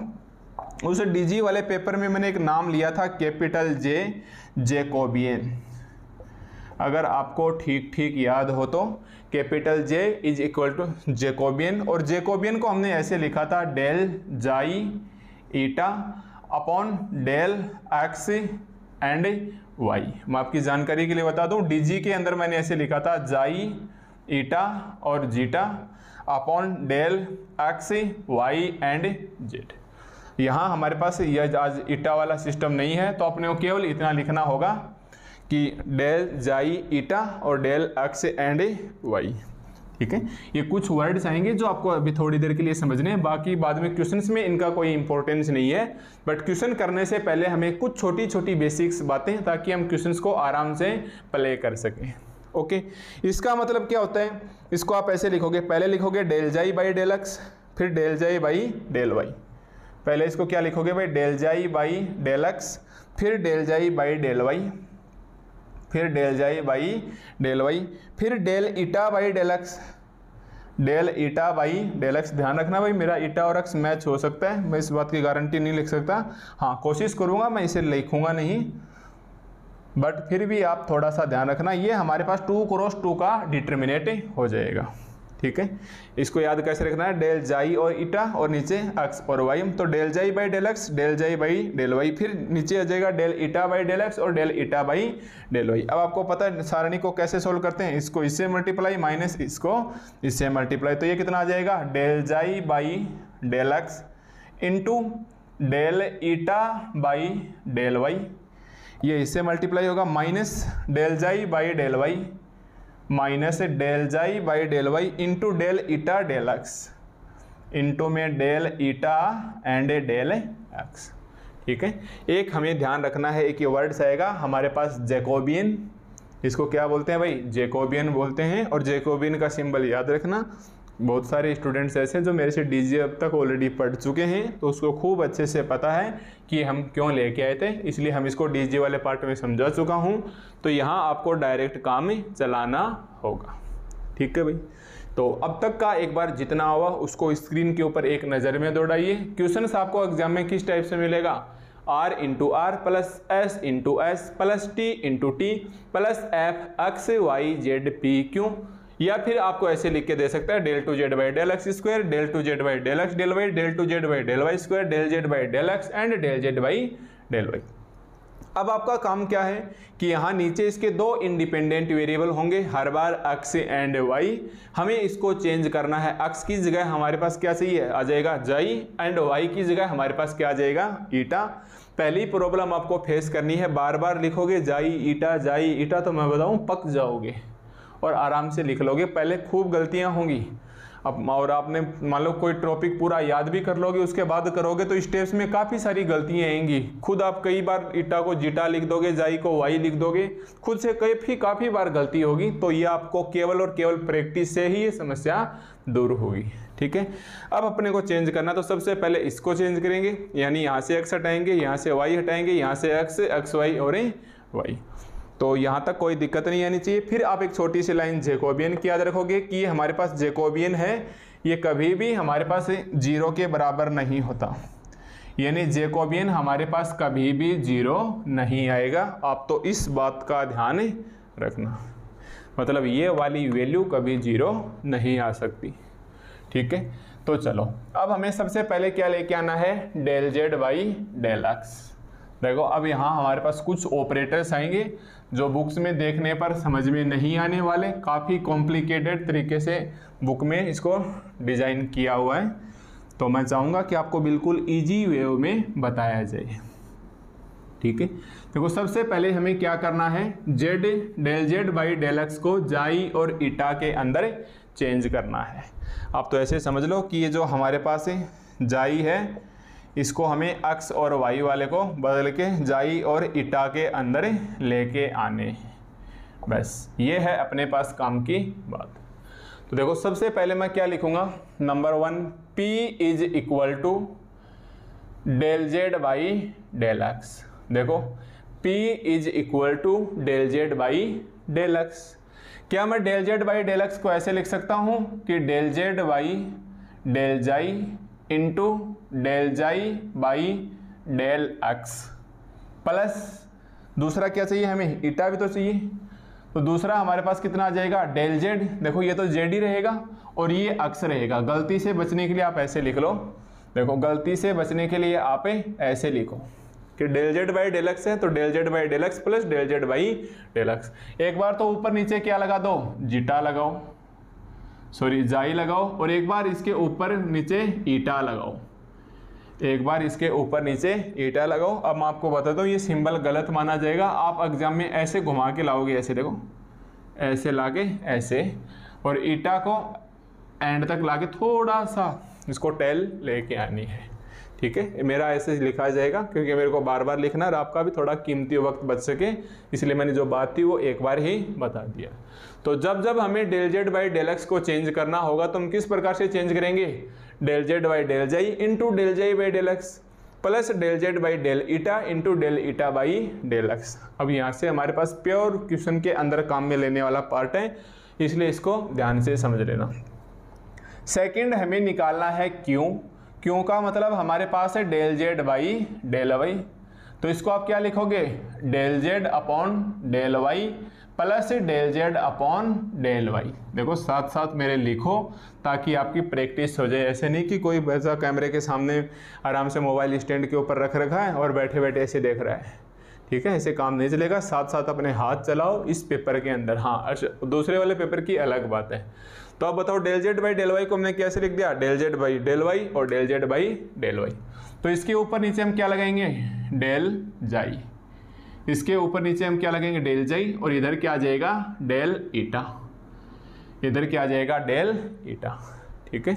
उस डीजी वाले पेपर में मैंने एक नाम लिया था, कैपिटल जे, जेकोबियन। अगर आपको ठीक ठीक याद हो तो capital J is equal to Jacobian, और जेकोबियन को हमने ऐसे लिखा था, del xi eta upon del x and Y. मैं आपकी जानकारी के लिए बता दूं, डीजी के अंदर मैंने ऐसे लिखा था, जाई ईटा और zeta upon del x Y and Z. यहाँ हमारे पास यह आज ईटा वाला सिस्टम नहीं है, तो अपने को केवल इतना लिखना होगा कि डेल जाई ईटा और डेल एक्स एंड वाई। ठीक है, ये कुछ वर्ड्स आएंगे जो आपको अभी थोड़ी देर के लिए समझने हैं, बाकी बाद में क्वेश्चंस में इनका कोई इंपॉर्टेंस नहीं है। बट क्वेश्चन करने से पहले हमें कुछ छोटी छोटी बेसिक्स बातें, ताकि हम क्वेश्चंस को आराम से प्ले कर सकें। ओके, इसका मतलब क्या होता है? इसको आप ऐसे लिखोगे, पहले लिखोगे del xi by del x, फिर del xi by del Y. पहले इसको क्या लिखोगे भाई? Del xi by del x, फिर del xi by del Y, फिर del xi by del Y, फिर del eta by del x, del eta by del x. ध्यान रखना भाई, मेरा ईटा और एक्स मैच हो सकता है, मैं इस बात की गारंटी नहीं लिख सकता। हाँ, कोशिश करूँगा, मैं इसे लिखूँगा नहीं, बट फिर भी आप थोड़ा सा ध्यान रखना। ये हमारे पास 2 क्रॉस 2 का डिटर्मिनेट हो जाएगा, ठीक है। इसको याद कैसे रखना है, डेल जाई और ईटा और नीचे एक्स और वाई। तो del xi by del x, del xi by del Y, फिर नीचे आ जाएगा del eta by del x और del eta by del Y. अब आपको पता है सारणी को कैसे सोल्व करते हैं, इसको इससे मल्टीप्लाई माइनस इसको इससे मल्टीप्लाई। तो ये कितना आ जाएगा, del xi by del x into del eta by del Y, ये इससे मल्टीप्लाई होगा, minus del xi by del Y minus del xi by del Y into del eta del x, into में del eta and del x, ठीक है। एक हमें ध्यान रखना है, एक ये वर्ड्स आएगा हमारे पास जैकोबियन, इसको क्या बोलते हैं भाई, जैकोबियन बोलते हैं। और जैकोबियन का सिंबल याद रखना, बहुत सारे स्टूडेंट्स ऐसे जो मेरे से डीजे अब तक ऑलरेडी पढ़ चुके हैं तो उसको खूब अच्छे से पता है कि हम क्यों लेके आए थे, इसलिए हम इसको डीजे वाले पार्ट में समझा चुका हूं। तो यहां आपको डायरेक्ट काम चलाना होगा, ठीक है भाई। तो अब तक का एक बार जितना हुआ उसको स्क्रीन के ऊपर एक नज़र में दौड़ाइए। क्वेश्चन आपको एग्जाम में किस टाइप से मिलेगा, R into are plus S into S plus T into T plus F x Y Z P Q, या फिर आपको ऐसे लिख के दे सकता है del two Z by del x square, del two Z by del x del Y, del two Z by del Y square, del Z by del x and del Z by del Y. अब आपका काम क्या है कि यहाँ नीचे इसके 2 independent variable होंगे, हर बार एक्स एंड वाई, हमें इसको चेंज करना है। एक्स की जगह हमारे पास क्या चाहिए आ जाएगा जाई, एंड वाई की जगह हमारे पास क्या आ जाएगा ईटा। पहली प्रॉब्लम आपको फेस करनी है, बार बार लिखोगे जाई ईटा तो मैं बताऊँ पक जाओगे और आराम से लिख लोगे, पहले खूब गलतियां होंगी। अब और आपने मान लो कोई टॉपिक पूरा याद भी कर लोगे उसके बाद करोगे तो स्टेप्स में काफ़ी सारी गलतियां आएंगी। खुद आप कई बार ईटा को जीटा लिख दोगे, जाई को वाई लिख दोगे, खुद से काफ़ी बार गलती होगी। तो ये आपको केवल और केवल प्रैक्टिस से ही ये समस्या दूर होगी, ठीक है। अब अपने को चेंज करना, तो सबसे पहले इसको चेंज करेंगे, यानी यहाँ से एक्स हटाएंगे, यहाँ से वाई हटाएंगे, यहाँ से एक्स एक्स वाई और वाई, तो यहाँ तक कोई दिक्कत नहीं आनी चाहिए। फिर आप एक छोटी सी लाइन जैकोबियन की याद रखोगे कि हमारे पास जैकोबियन है, ये कभी भी हमारे पास 0 के बराबर नहीं होता, यानी जैकोबियन हमारे पास कभी भी 0 नहीं आएगा। आप तो इस बात का ध्यान रखना, मतलब ये वाली वैल्यू कभी 0 नहीं आ सकती, ठीक है। तो चलो अब हमें सबसे पहले क्या लेके आना है, del Z by del x. देखो अब यहाँ हमारे पास कुछ ऑपरेटर्स आएंगे जो बुक्स में देखने पर समझ में नहीं आने वाले, काफ़ी कॉम्प्लिकेटेड तरीके से बुक में इसको डिज़ाइन किया हुआ है, तो मैं चाहूँगा कि आपको बिल्कुल इजी वे में बताया जाए, ठीक है। देखो सबसे पहले हमें क्या करना है, Z del Z by del x को जाई और ईटा के अंदर चेंज करना है। आप तो ऐसे समझ लो कि ये जो हमारे पास है जाई है, इसको हमें एक्स और वाई वाले को बदल के जाई और ईटा के अंदर लेके आने, बस ये है अपने पास काम की बात। तो देखो सबसे पहले मैं क्या लिखूँगा, number 1 P is equal to del Z by del x. देखो P is equal to del Z by del x, क्या मैं del Z by del x को ऐसे लिख सकता हूँ कि del Z by del xi into del xi by del x plus दूसरा क्या चाहिए हमें, ईटा भी तो चाहिए, तो दूसरा हमारे पास कितना आ जाएगा डेल जेड। देखो ये तो जेड ही रहेगा और ये एक्स रहेगा। गलती से बचने के लिए आप ऐसे लिख लो, देखो गलती से बचने के लिए आप ऐसे लिखो कि del Z by del x है तो del Z by del x plus del Z by del x. एक बार तो ऊपर नीचे क्या लगा दो, जीटा लगाओ, सॉरी जाई लगाओ, और एक बार इसके ऊपर नीचे ईटा लगाओ, एक बार इसके ऊपर नीचे ईटा लगाओ। अब मैं आपको बता दूं ये सिंबल गलत माना जाएगा, आप एग्जाम में ऐसे घुमा के लाओगे, ऐसे देखो ऐसे लाके ऐसे, और ईटा को एंड तक लाके थोड़ा सा इसको टेल लेके आनी है, ठीक है। मेरा ऐसे लिखा जाएगा क्योंकि मेरे को बार बार लिखना है और आपका भी थोड़ा कीमती वक्त बच सके, इसलिए मैंने जो बात थी वो एक बार ही बता दिया। तो जब जब हमें del Z by del x को चेंज करना होगा तो हम किस प्रकार से चेंज करेंगे, del Z by del xi into del xi by del x, plus del Z by del eta into del eta by del x. अब यहाँ से हमारे पास प्योर क्वेश्चन के अंदर काम में लेने वाला पार्ट है, इसलिए इसको ध्यान से समझ लेना। सेकंड हमें निकालना है क्यों। क्यों का मतलब हमारे पास है del Z by del Y, तो इसको आप क्या लिखोगे, del Z upon del Y plus del Z upon del Y. देखो साथ साथ मेरे लिखो ताकि आपकी प्रैक्टिस हो जाए, ऐसे नहीं कि कोई वैसा कैमरे के सामने आराम से मोबाइल स्टैंड के ऊपर रख रखा है और बैठे बैठे ऐसे देख रहा है, ठीक है, ऐसे काम नहीं चलेगा। साथ साथ अपने हाथ चलाओ इस पेपर के अंदर। हाँ अच्छा, दूसरे वाले पेपर की अलग बात है। तो अब बताओ del Z by del Y को हमने कैसे लिख दिया, del Z by del Y और del Z by del Y. तो इसके ऊपर नीचे हम क्या लगाएंगे, डेल जाई। इसके ऊपर नीचे हम क्या लगाएंगे, डेल जाई। और इधर क्या आ जाएगा, डेल ईटा। इधर क्या आ जाएगा, डेल ईटा। ठीक है,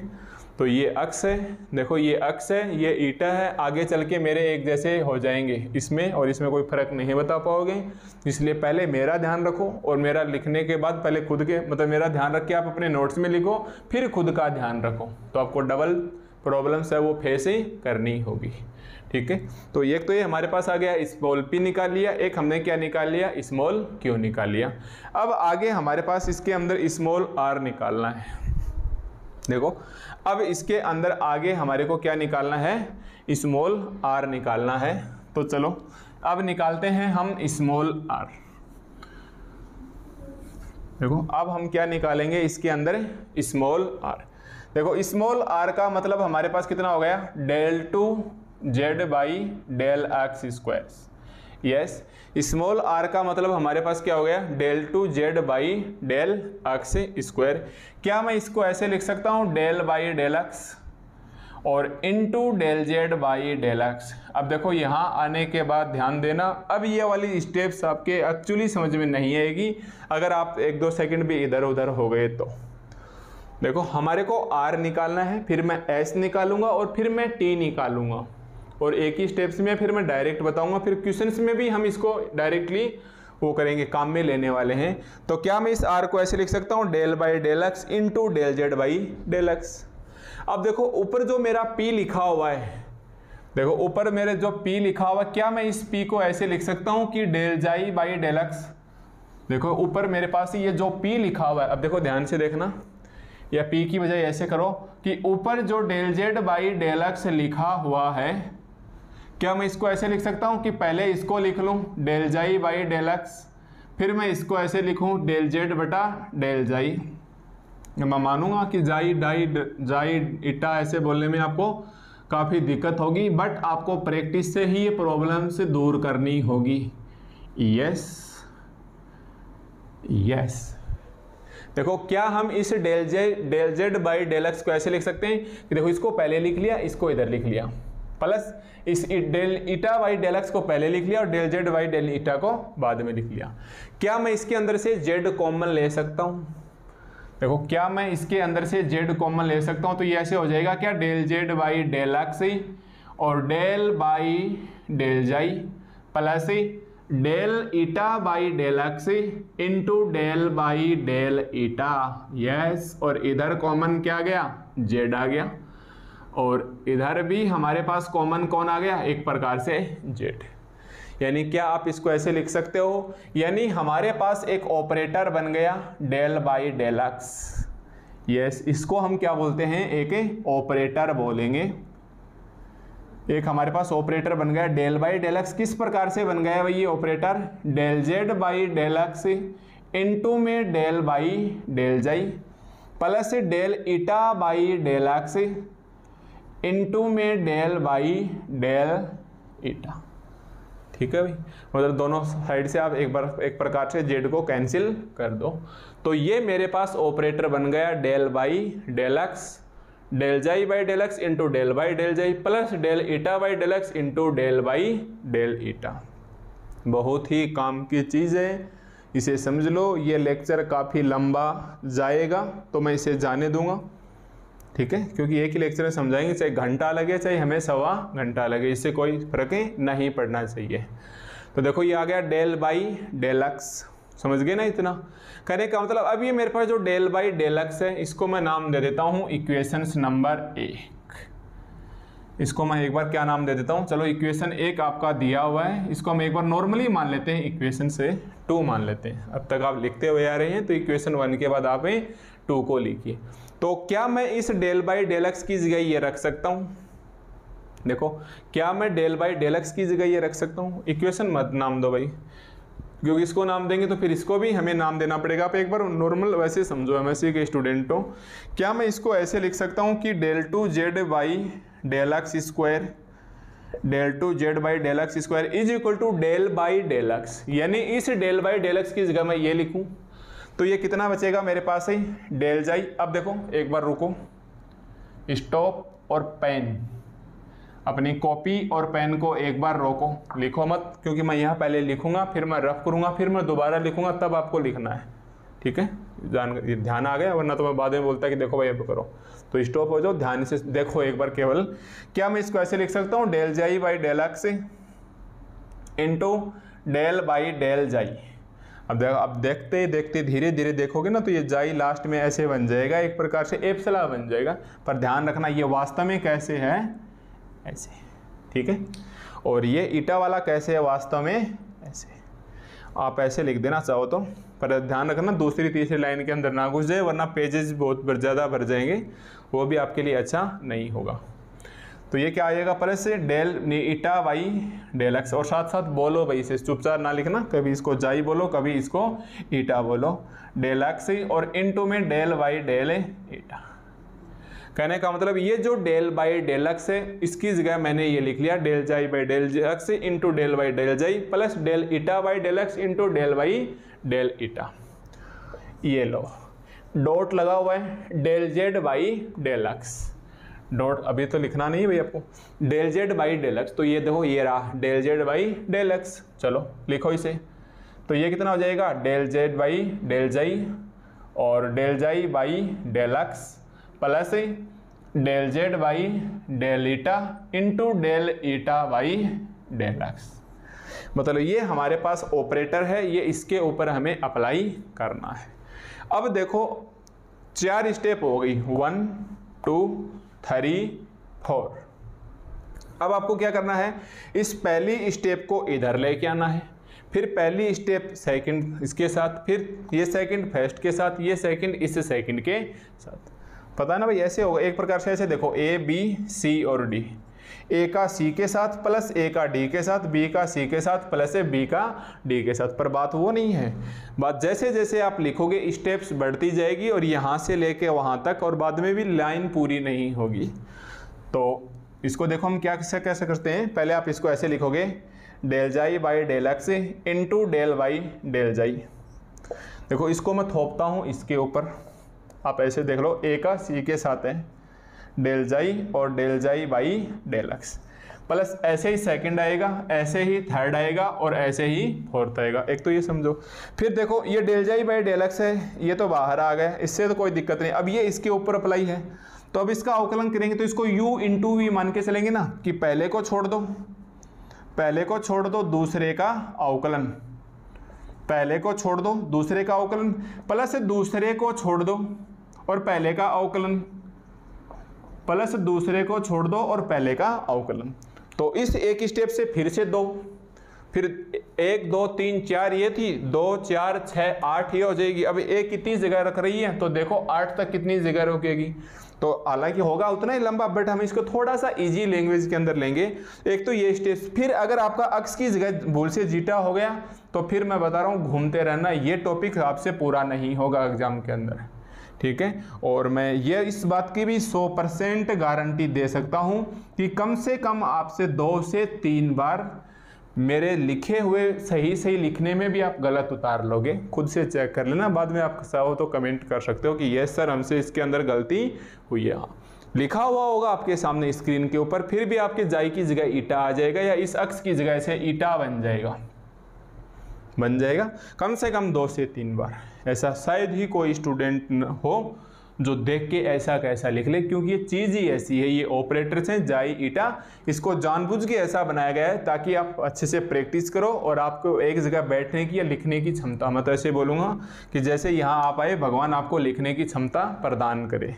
तो ये अक्स है, देखो ये अक्स है, ये ईटा है। आगे चल के मेरे एक जैसे हो जाएंगे, इसमें और इसमें कोई फर्क नहीं बता पाओगे, इसलिए पहले मेरा ध्यान रखो। और मेरा लिखने के बाद पहले खुद के, मतलब मेरा ध्यान रख के आप अपने नोट्स में लिखो, फिर खुद का ध्यान रखो। तो आपको डबल प्रॉब्लम्स है वो फेस ही करनी होगी। ठीक है, तो एक तो ये हमारे पास आ गया, स्मॉल पी निकाल लिया। एक हमने क्या निकाल लिया, स्मॉल क्यू निकाल लिया। अब आगे हमारे पास इसके अंदर स्मॉल आर निकालना है। देखो अब इसके अंदर आगे हमारे को क्या निकालना है, स्मॉल आर निकालना है। तो चलो अब निकालते हैं हम स्मॉल आर। देखो अब हम क्या निकालेंगे इसके अंदर, स्मॉल आर। देखो स्मॉल आर का मतलब हमारे पास कितना हो गया, del two Z by del x square. Yes, small are का मतलब हमारे पास क्या हो गया, del two Z by del x square. क्या मैं इसको ऐसे लिख सकता हूँ, डेल बाई डेल एक्स और into del Z by del x. अब देखो यहाँ आने के बाद ध्यान देना, अब ये वाली स्टेप्स आपके एक्चुअली समझ में नहीं आएगी अगर आप एक दो सेकंड भी इधर उधर हो गए तो। देखो हमारे को आर निकालना है, फिर मैं एस निकालूंगा और फिर मैं टी निकालूंगा, और एक ही स्टेप्स में फिर मैं डायरेक्ट बताऊंगा। फिर क्वेश्चंस में भी हम इसको डायरेक्टली वो करेंगे, काम में लेने वाले हैं। तो क्या मैं इस आर को ऐसे लिख सकता हूँ, del by del x into del Z by del x. अब देखो ऊपर जो मेरा पी लिखा हुआ है, देखो ऊपर मेरे जो पी लिखा हुआ, क्या मैं इस पी को ऐसे लिख सकता हूँ कि del xi by del x. देखो ऊपर मेरे पास ये जो पी लिखा हुआ है, अब देखो ध्यान से देखना, या पी की बजाय ऐसे करो कि ऊपर जो del Z by del x लिखा हुआ है, क्या मैं इसको ऐसे लिख सकता हूँ कि पहले इसको लिख लूँ del xi by del x, फिर मैं इसको ऐसे लिखूँ डेल जेड बटा डेल जाई। मैं मानूंगा कि जाई डाई जाई इटा ऐसे बोलने में आपको काफ़ी दिक्कत होगी, बट आपको प्रैक्टिस से ही ये प्रॉब्लम से दूर करनी होगी। यस यस, देखो क्या हम इस del Z by del x को ऐसे लिख सकते हैं कि देखो इसको पहले लिख लिया, इसको इधर लिख लिया, प्लस इस del eta by del x को पहले लिख लिया और del Z by del eta को बाद में लिख लिया। क्या मैं इसके अंदर से जेड कॉमन ले सकता हूँ, देखो क्या मैं इसके अंदर से जेड कॉमन ले सकता हूँ। तो ये ऐसे हो जाएगा क्या, del Z by del x और del by del xi plus del eta by del x into del by del eta. Yes, और इधर कॉमन क्या गया, जेड आ गया, और इधर भी हमारे पास कॉमन कौन आ गया, एक प्रकार से जेड। यानी क्या आप इसको ऐसे लिख सकते हो, यानी हमारे पास एक ऑपरेटर बन गया del by del x. Yes, इसको हम क्या बोलते हैं, एक ऑपरेटर बोलेंगे। एक हमारे पास ऑपरेटर बन गया डेल बाई डेल एक्स। किस प्रकार से बन गया भाई ये operator, del Z by del x into में del by del xi plus del eta by del X into में डेल बाई डेल ईटा। ठीक है भाई, मतलब दोनों साइड से आप एक प्रकार से जेड को कैंसिल कर दो। तो ये मेरे पास ऑपरेटर बन गया del by del x, del xi by del x into del by del xi plus del eta by del x into del by del eta. बहुत ही काम की चीज़ है, इसे समझ लो। ये लेक्चर काफ़ी लंबा जाएगा तो मैं इसे जाने दूंगा, ठीक है, क्योंकि एक ही लेक्चर में समझाएंगे, चाहे घंटा लगे चाहे हमें सवा घंटा लगे, इससे कोई फर्क नहीं पड़ना चाहिए। तो देखो ये आ गया डेल बाई डेल एक्स, समझ गए ना इतना करने का मतलब। अब ये मेरे पास जो डेल बाई डेल एक्स है, इसको मैं नाम दे देता हूँ इक्वेशंस नंबर 1। इसको मैं एक बार क्या नाम दे देता हूँ, चलो इक्वेशन एक आपका दिया हुआ है, इसको हम एक बार नॉर्मली मान लेते हैं इक्वेशन से टू मान लेते हैं, अब तक आप लिखते हुए आ रहे हैं तो इक्वेशन वन के बाद आप टू को लिखिए। तो क्या मैं इस डेल बाई डेल एक्स की जगह ये रख सकता हूँ, देखो क्या मैं डेल बाई डेल एक्स की जगह ये रख सकता हूँ, इक्वेशन मत नाम दो भाई, क्योंकि इसको नाम देंगे तो फिर इसको भी हमें नाम देना पड़ेगा। आप एक बार नॉर्मल वैसे समझो एमएससी के स्टूडेंट हो, क्या मैं इसको ऐसे लिख सकता हूँ कि del two Z by del x square, del two Z by del x square is equal to del by del x, यानी इस डेल बाई डेल एक्स की जगह मैं ये लिखूँ तो ये कितना बचेगा मेरे पास ही डेल जाई। अब देखो एक बार रुको, स्टॉप और पेन, अपनी कॉपी और पेन को एक बार रोको, लिखो मत, क्योंकि मैं यहाँ पहले लिखूंगा फिर मैं रफ करूँगा फिर मैं दोबारा लिखूंगा तब आपको लिखना है, ठीक है, ध्यान आ गया, वरना तो मैं बाद में बोलता कि देखो भाई अब करो, तो स्टॉप हो जाओ, ध्यान से देखो एक बार केवल। क्या मैं इसको ऐसे लिख सकता हूँ del xi by del x into del by del xi, अब देखते देखते धीरे धीरे देखोगे ना तो ये जाई लास्ट में ऐसे बन जाएगा, एक प्रकार से एप्सिला बन जाएगा, पर ध्यान रखना ये वास्तव में कैसे है ऐसे, ठीक है, और ये ईटा वाला कैसे है वास्तव में ऐसे, आप ऐसे लिख देना चाहो तो, पर ध्यान रखना दूसरी तीसरी लाइन के अंदर ना घुस जाए वरना पेजेस बहुत ज़्यादा भर जाएंगे, वो भी आपके लिए अच्छा नहीं होगा। तो ये क्या आएगा plus del eta by del x, और साथ साथ बोलो भाई इसे, चुपचाप ना लिखना, कभी इसको जाई बोलो कभी इसको ईटा बोलो, डेल एक्स और इनटू में डेल बाई डेल ईटा। कहने का मतलब ये जो डेल बाई डेल एक्स है इसकी जगह मैंने ये लिख लिया del xi by del x into del by del xi plus del eta by del x into del by del eta, ये लो डॉट लगा हुआ है del Z by del x, dot अभी तो लिखना नहीं है भाई आपको, del Z by del x, तो ये देखो ये रहा del Z by del x, चलो लिखो इसे, तो ये कितना हो जाएगा डेल जेड बाई डेल जाई और del xi by del x plus del Z by del eta into del eta by del x, मतलब ये हमारे पास ऑपरेटर है, ये इसके ऊपर हमें अप्लाई करना है। अब देखो चार स्टेप हो गई, 1 2 3 4। अब आपको क्या करना है, इस पहली स्टेप को इधर लेके आना है, फिर पहली स्टेप सेकंड इसके साथ, फिर ये सेकंड फर्स्ट के साथ, ये सेकंड इस सेकंड के साथ, पता है ना भाई ऐसे होगा, एक प्रकार से ऐसे देखो ए बी सी और डी, ए का सी के साथ प्लस ए का डी के साथ, बी का सी के साथ प्लस ए बी का डी के साथ, पर बात वो नहीं है, बात जैसे जैसे आप लिखोगे स्टेप्स बढ़ती जाएगी और यहाँ से लेके वहाँ तक और बाद में भी लाइन पूरी नहीं होगी। तो इसको देखो हम क्या कैसे करते हैं, पहले आप इसको ऐसे लिखोगे del xi by del x into del by del xi, देखो इसको मैं थोपता हूँ इसके ऊपर, आप ऐसे देख लो ए का सी के साथ है डेल जाई और del xi by del x plus, ऐसे ही सेकंड आएगा, ऐसे ही थर्ड आएगा और ऐसे ही फोर्थ आएगा, एक तो ये समझो। फिर देखो ये del xi by del x है, ये तो बाहर आ गया, इससे तो कोई दिक्कत नहीं, अब ये इसके ऊपर अप्लाई है, तो अब इसका अवकलन करेंगे तो इसको u इंटू वी मान के चलेंगे ना, कि पहले को छोड़ दो, पहले को छोड़ दो दूसरे का अवकलन, पहले को छोड़ दो दूसरे का अवकलन प्लस दूसरे को छोड़ दो और पहले का अवकलन प्लस दूसरे को छोड़ दो और पहले का अवकलन। तो इस एक स्टेप से फिर से दो, फिर 1 2 3 4 ये थी, 2 4 6 8 ये हो जाएगी। अब ए कितनी जगह रख रही है, तो देखो 8 तक कितनी जगह रुकेगी, तो हालांकि होगा उतना ही लंबा बट हम इसको थोड़ा सा इजी लैंग्वेज के अंदर लेंगे। एक तो ये स्टेप, फिर अगर आपका अक्स की जगह भूल से जीटा हो गया तो फिर मैं बता रहा हूँ घूमते रहना, ये टॉपिक आपसे पूरा नहीं होगा एग्जाम के अंदर, ठीक है। और मैं ये इस बात की भी 100% गारंटी दे सकता हूँ कि कम से कम आपसे 2 से 3 बार मेरे लिखे हुए सही लिखने में भी आप गलत उतार लोगे, खुद से चेक कर लेना, बाद में आप चाहो तो कमेंट कर सकते हो कि यस सर हमसे इसके अंदर गलती हुई है। लिखा हुआ होगा आपके सामने स्क्रीन के ऊपर, फिर भी आपके जाई की जगह ईटा आ जाएगा या इस अक्स की जगह से ईटा बन जाएगा कम से कम 2 से 3 बार, ऐसा शायद ही कोई स्टूडेंट हो जो देख के ऐसा कैसा लिख ले, क्योंकि ये चीज़ ही ऐसी है, ये ऑपरेटर्स हैं जाई ईटा, इसको जानबूझ के ऐसा बनाया गया है ताकि आप अच्छे से प्रैक्टिस करो और आपको एक जगह बैठने की या लिखने की क्षमता, मतलब ऐसे बोलूँगा कि जैसे यहाँ आप आए भगवान आपको लिखने की क्षमता प्रदान करे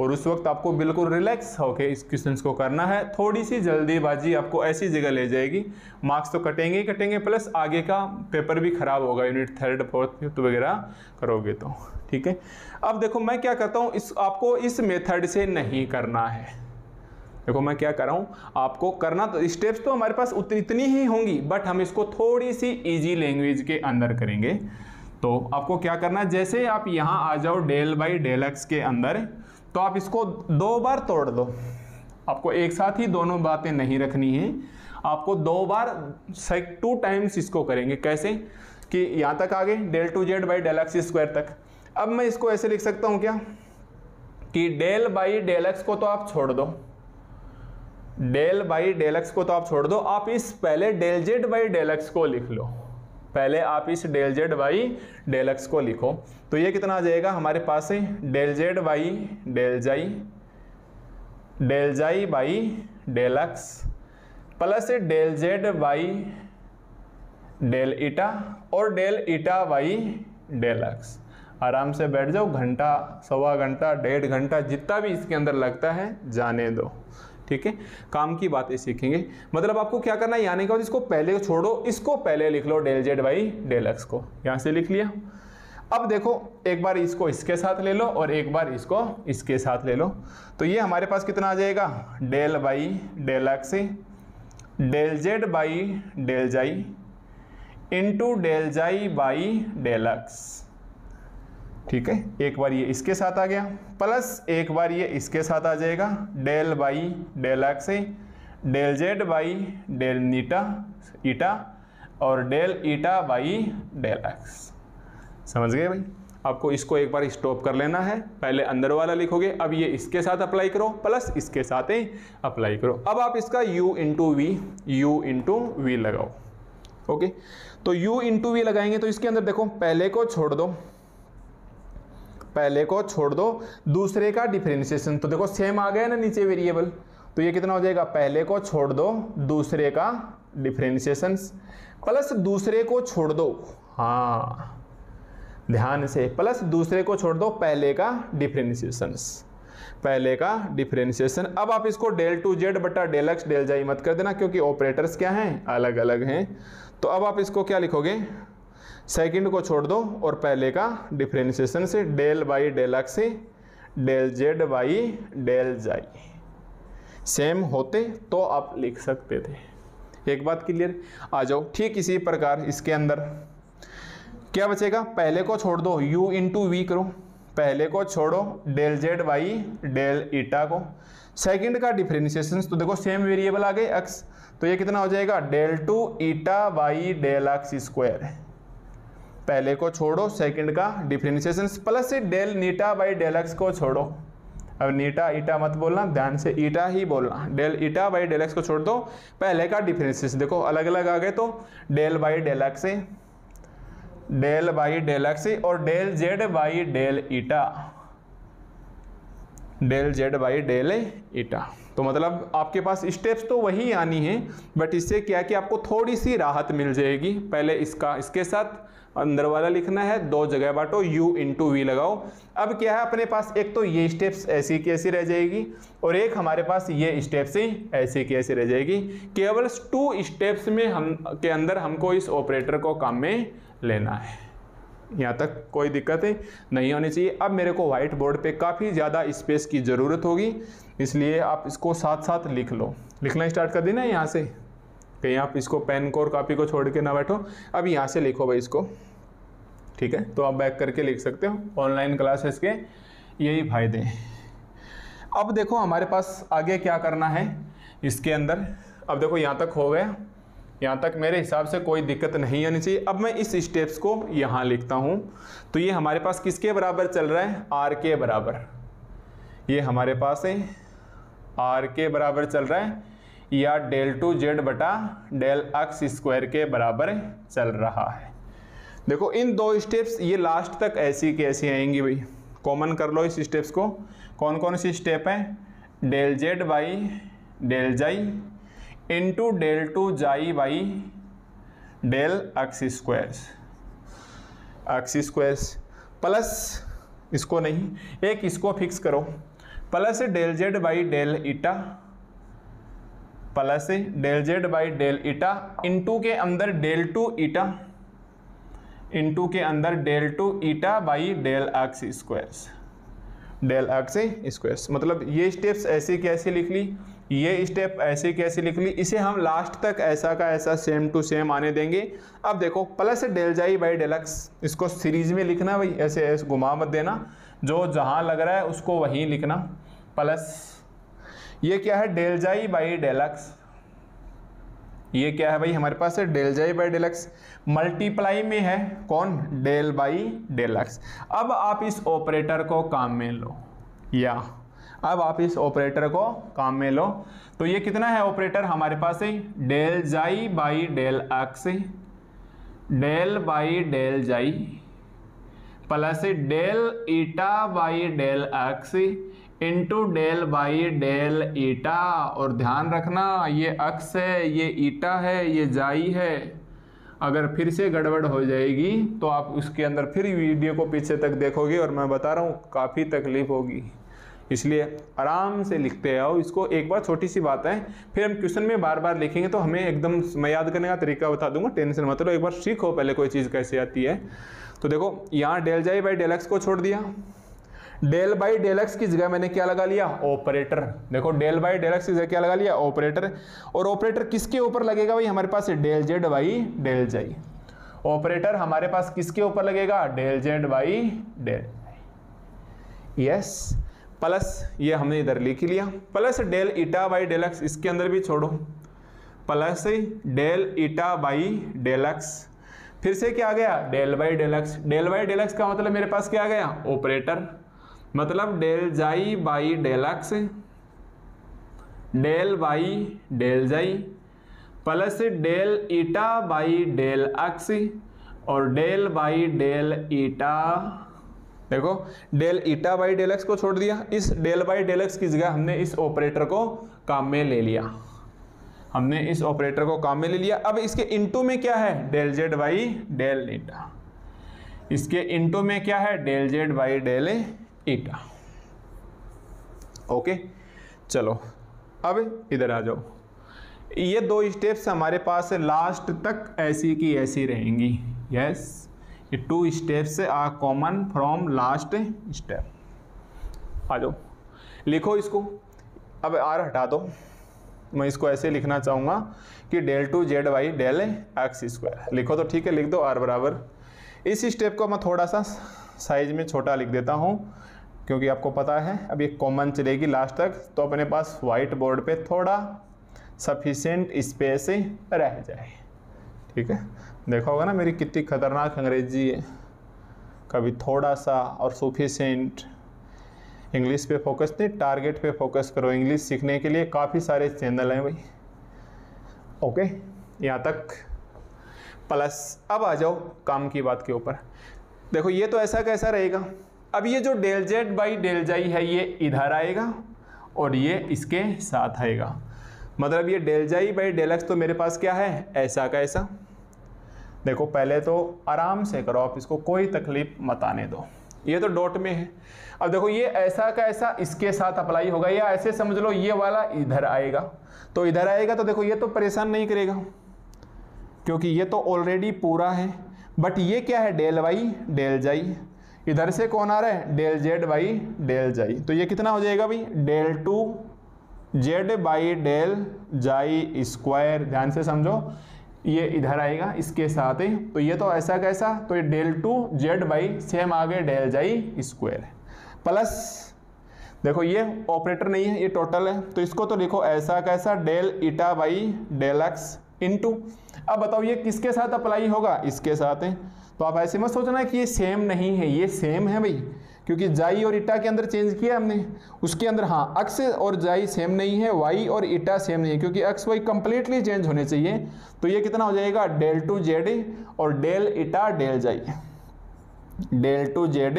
और उस वक्त आपको बिल्कुल रिलैक्स होके इस क्वेश्चन को करना है। थोड़ी सी जल्दीबाजी आपको ऐसी जगह ले जाएगी, मार्क्स तो कटेंगे ही कटेंगे, प्लस आगे का पेपर भी खराब होगा, यूनिट थर्ड फोर्थ फिफ्थ वगैरह करोगे तो, ठीक है। अब देखो मैं क्या करता हूँ, इस आपको इस मेथड से नहीं करना है। देखो मैं क्या कर रहा हूँ, आपको करना तो स्टेप्स तो हमारे पास इतनी ही होंगी, बट हम इसको थोड़ी सी ईजी लैंग्वेज के अंदर करेंगे। तो आपको क्या करना है, जैसे आप यहाँ आ जाओ डेल बाई डेल एक्स के अंदर, तो आप इसको दो बार तोड़ दो। आपको एक साथ ही दोनों बातें नहीं रखनी है, आपको दो बार 2 टाइम्स इसको करेंगे। कैसे कि यहाँ तक आगे del two Z by del x square तक। अब मैं इसको ऐसे लिख सकता हूँ क्या कि डेल बाई डेल एक्स को तो आप छोड़ दो, डेल बाई डेल एक्स को तो आप छोड़ दो, आप इस पहले del Z by del x को लिख लो। पहले आप इस del Z by del x को लिखो, तो ये कितना आ जाएगा हमारे पास है del Z by del xi by del x plus del Z by del eta और del eta by del x. आराम से बैठ जाओ, घंटा सवा घंटा डेढ़ घंटा जितना भी इसके अंदर लगता है जाने दो, ठीक है। काम की बातें सीखेंगे, मतलब आपको क्या करना है, यानी कि इसको पहले छोड़ो, इसको पहले लिख लो del Z by del x को, यहाँ से लिख लिया। अब देखो एक बार इसको इसके साथ ले लो और एक बार इसको इसके साथ ले लो, तो ये हमारे पास कितना आ जाएगा del by del x del Z by del xi into del xi by del x, ठीक है। एक बार ये इसके साथ आ गया प्लस एक बार ये इसके साथ आ जाएगा del by del x del Z by del नीटा ईटा और del eta by del x. समझ गए भाई, आपको इसको एक बार स्टॉप कर लेना है, पहले अंदर वाला लिखोगे, अब ये इसके साथ अप्लाई करो प्लस इसके साथ ही अप्लाई करो। अब आप इसका u इंटू वी लगाओ, ओके। तो u इंटू वी लगाएंगे तो इसके अंदर देखो पहले को छोड़ दो, पहले को छोड़ दो, दूसरे का डिफरेंशिएशन, तो देखो सेम आ गया ना नीचे वेरिएबल, तो ये कितना हो जाएगा पहले को छोड़ दो दूसरे का डिफरेंशिएशन प्लस दूसरे को छोड़ दो, हाँ ध्यान से, प्लस दूसरे को छोड़ दो पहले का डिफरेंशिएशन, पहले का डिफरेंशिएशन। अब आप इसको डेल टू जेड बटा डेल एक्स डेल जाई मत कर देना, क्योंकि ऑपरेटर्स क्या हैं अलग अलग हैं। तो अब आप इसको क्या लिखोगे, सेकंड को छोड़ दो और पहले का डिफरेंशिएशन से del by del x del Z by del xi, same होते तो आप लिख सकते थे। एक बात क्लियर, आ जाओ ठीक इसी प्रकार इसके अंदर क्या बचेगा, पहले को छोड़ दो u इंटू वी करो, पहले को छोड़ो del Z by del eta को, सेकंड का डिफरेंशिएशन, तो देखो सेम वेरिएबल आ गए x, तो ये कितना हो जाएगा del two eta by del x square, पहले को छोड़ो सेकंड का डिफरेंशिएशन प्लस डेल नीटा बाई डेल एक्स को छोड़ो। अब नीटा ईटा मत बोलना, ध्यान से ईटा ही बोलना, del eta by del x को छोड़ दो, पहले का डिफरेंशिएशन देखो अलग अलग आ गए, तो डेल बाई डेल एक्स और del Z by del eta, del Z by del eta. तो मतलब आपके पास स्टेप्स तो वही आनी है, बट इससे क्या कि आपको थोड़ी सी राहत मिल जाएगी। पहले इसका इसके साथ अंदर वाला लिखना है, दो जगह बांटो u इंटू वी लगाओ। अब क्या है अपने पास, एक तो ये स्टेप्स ऐसी की ऐसी रह जाएगी और एक हमारे पास ये स्टेप्स ही ऐसी की ऐसी रह जाएगी। केवल 2 स्टेप्स में हम के अंदर हमको इस ऑपरेटर को काम में लेना है, यहाँ तक कोई दिक्कतें नहीं होनी चाहिए। अब मेरे को व्हाइट बोर्ड पे काफ़ी ज़्यादा स्पेस की ज़रूरत होगी, इसलिए आप इसको साथ साथ लिख लो, लिखना स्टार्ट कर देना यहाँ से, कहीं आप इसको पेन को और कॉपी को छोड़ के ना बैठो। अब यहाँ से लिखो भाई इसको, ठीक है, तो आप बैक करके लिख सकते हो। ऑनलाइन क्लासेस के यही फायदे हैं। अब देखो हमारे पास आगे क्या करना है इसके अंदर। अब देखो यहाँ तक हो गया, यहाँ तक मेरे हिसाब से कोई दिक्कत नहीं आनी चाहिए। अब मैं इस स्टेप्स को यहाँ लिखता हूँ, तो ये हमारे पास किसके बराबर चल रहा है, आर के बराबर, ये हमारे पास है आर के बराबर चल रहा है, या डेल टू जेड बटा डेल एक्स स्क्वायर के बराबर चल रहा है। देखो इन 2 स्टेप्स ये लास्ट तक ऐसी के ऐसी आएंगी भाई, कॉमन कर लो इस स्टेप्स को। कौन कौन सी स्टेप हैं? Del Z by del xi into del two xi by del x squares plus, इसको नहीं एक इसको फिक्स करो, plus del Z by del eta plus del Z by del eta into के अंदर del two eta by del x squares मतलब ये steps ऐसे कैसे लिख ली, ये स्टेप ऐसे कैसे लिख ली, इसे हम लास्ट तक ऐसा का ऐसा सेम टू सेम आने देंगे। अब देखो plus del xi by del x, इसको सीरीज में लिखना भाई, ऐसे ऐसे घुमा मत देना, जो जहाँ लग रहा है उसको वहीं लिखना। प्लस ये क्या है? Del xi by del x. ये क्या है भाई हमारे पास है? Del xi by del x. Multiply में है कौन? Del by del x. अब आप इस ऑपरेटर को काम में लो, या अब आप इस ऑपरेटर को काम में लो तो ये कितना है ऑपरेटर हमारे पास है? Del xi by del x del by del xi plus del eta by del x into del by del eta, और ध्यान रखना ये एक्स है, ये ईटा है, ये जाई है। अगर फिर से गड़बड़ हो जाएगी तो आप उसके अंदर फिर वीडियो को पीछे तक देखोगे और मैं बता रहा हूँ काफ़ी तकलीफ होगी, इसलिए आराम से लिखते आओ इसको। एक बार छोटी सी बात है, फिर हम क्वेश्चन में बार बार लिखेंगे तो हमें एकदम, मैं याद करने का तरीका बता दूंगा, टेंशन मत लो, एक बार सीखो पहले कोई चीज़ कैसे आती है। तो देखो यहाँ del xi by del x को छोड़ दिया, डेल बाई डेल एक्स की जगह मैंने क्या लगा लिया? ऑपरेटर। देखो डेल बाई डेल एक्स की जगह क्या लगा लिया? ऑपरेटर। और ऑपरेटर किसके ऊपर लगेगा भाई हमारे पास? Del Z by del xi. Operator हमारे पास किसके ऊपर लगेगा? Del Z by del. Yes, plus ये हमने इधर लिख लिया, plus del eta by del x, इसके अंदर भी छोड़ो, plus del eta by del x, फिर से क्या आ गया? Del by del x. Del by del x का मतलब मेरे पास क्या आ गया? ऑपरेटर, मतलब del xi by del x del by del xi plus del eta by del x और डेल बाई डेल ईटा। देखो del eta by del x को छोड़ दिया, इस डेल बाई डेल एक्स की जगह हमने इस ऑपरेटर को काम में ले लिया, हमने इस ऑपरेटर को काम में ले लिया। अब इसके इंटू में क्या है? Del Z by del eta. इसके इंटू में क्या है? Del Z by del eta. Okay, चलो अब इधर आ जाओ। ये दो स्टेप्स हमारे पास लास्ट तक ऐसी की ऐसी रहेंगी। यस, ये two steps are common from last step. आ जाओ, लिखो इसको। अब आर हटा दो, मैं इसको ऐसे लिखना चाहूँगा कि del two Z by del x square. लिखो तो ठीक है, लिख दो आर बराबर। इस स्टेप को मैं थोड़ा सा साइज में छोटा लिख देता हूँ क्योंकि आपको पता है अब ये कॉमन चलेगी लास्ट तक, तो अपने पास वाइट बोर्ड पे थोड़ा सफिशेंट स्पेस रह जाए। ठीक है, देखा होगा ना मेरी कितनी खतरनाक अंग्रेजी है, कभी थोड़ा सा और सफिशेंट। इंग्लिश पे फोकस नहीं, टारगेट पे फोकस करो। इंग्लिश सीखने के लिए काफ़ी सारे चैनल हैं भाई। ओके, यहाँ तक। प्लस अब आ जाओ काम की बात के ऊपर। देखो ये तो ऐसा कैसा रहेगा, अब ये जो डेल जेड बाई डेल जाई है ये इधर आएगा और ये इसके साथ आएगा, मतलब ये del xi by del x तो मेरे पास क्या है? ऐसा का ऐसा। देखो पहले तो आराम से करो आप इसको, कोई तकलीफ मत आने दो। ये तो डॉट में है, अब देखो ये ऐसा का ऐसा इसके साथ अप्लाई होगा, या ऐसे समझ लो ये वाला इधर आएगा तो इधर आएगा। तो देखो ये तो परेशान नहीं करेगा क्योंकि ये तो ऑलरेडी पूरा है, बट ये क्या है? डेल वाई डेल जाई। इधर से कौन आ रहा है? डेल जेड बाई डेल जाई। तो ये कितना हो जाएगा भाई? Del two Z by del xi square. ध्यान से समझो, ये इधर आएगा इसके साथ ही, तो ये तो ऐसा कैसा, तो ये del two Z by same आगे डेल जाई स्क्वायर। प्लस देखो ये ऑपरेटर नहीं है, ये टोटल है, तो इसको तो लिखो ऐसा कैसा del eta by del x into. अब बताओ ये किसके साथ अप्लाई होगा? इसके साथ है, तो आप ऐसे मत सोचना कि ये सेम नहीं है, ये सेम है भाई, क्योंकि जाई और ईटा के अंदर चेंज किया हमने उसके अंदर। हाँ, एक्स और जाई सेम नहीं है, वाई और ईटा सेम नहीं है क्योंकि एक्स वाई कंप्लीटली चेंज होने चाहिए। तो ये कितना हो जाएगा? डेल टू जेड और del eta del xi, del two z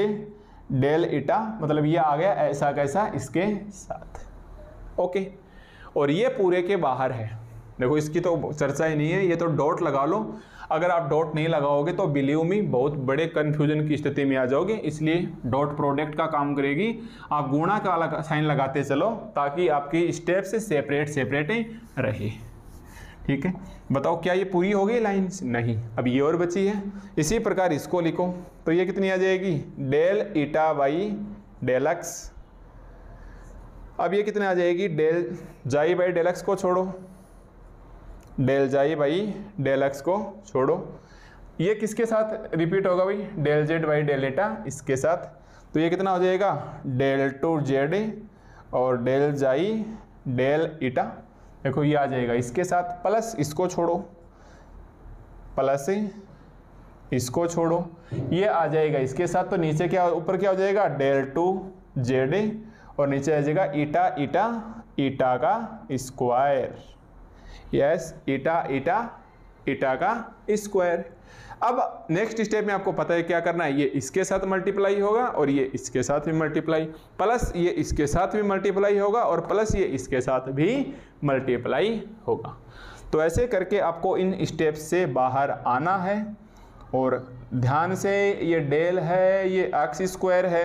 del eta, मतलब ये आ गया ऐसा कैसा इसके साथ, ओके। और ये पूरे के बाहर है, देखो इसकी तो चर्चा ही नहीं है, ये तो डॉट लगा लो। अगर आप डॉट नहीं लगाओगे तो बिलीव मी बहुत बड़े कन्फ्यूजन की स्थिति में आ जाओगे, इसलिए डॉट प्रोडक्ट का काम करेगी। आप गुणा का साइन लगाते चलो ताकि आपकी स्टेप से सेपरेट ही रहे, ठीक है। बताओ क्या ये पूरी हो गई लाइन्स? नहीं, अब ये और बची है। इसी प्रकार इसको लिखो तो ये कितनी आ जाएगी, del eta by del x. अब ये कितने आ जाएगी, del xi by del x को छोड़ो, del xi by del x को छोड़ो। ये किसके साथ रिपीट होगा भाई, डेल जेड बाई डेल एटा, इसके साथ। तो ये कितना हो जाएगा, डेल टू जेड और डेल जाई डेल एटा, देखो ये आ जाएगा इसके साथ, प्लस इसको छोड़ो प्लस इसको छोड़ो, ये आ जाएगा इसके साथ। तो नीचे क्या, ऊपर क्या हो जाएगा, डेल टू जेड और नीचे आ जाएगा ईटा ईटा ईटा का स्क्वायर, यस ईटा ईटा ईटा का स्क्वायर। अब नेक्स्ट स्टेप में आपको पता है क्या करना है, ये इसके साथ मल्टीप्लाई होगा और ये इसके साथ भी मल्टीप्लाई, प्लस ये इसके साथ भी मल्टीप्लाई होगा और प्लस ये इसके साथ भी मल्टीप्लाई होगा। तो ऐसे करके आपको इन स्टेप से बाहर आना है। और ध्यान से, ये डेल है, ये एक्स स्क्वायर है,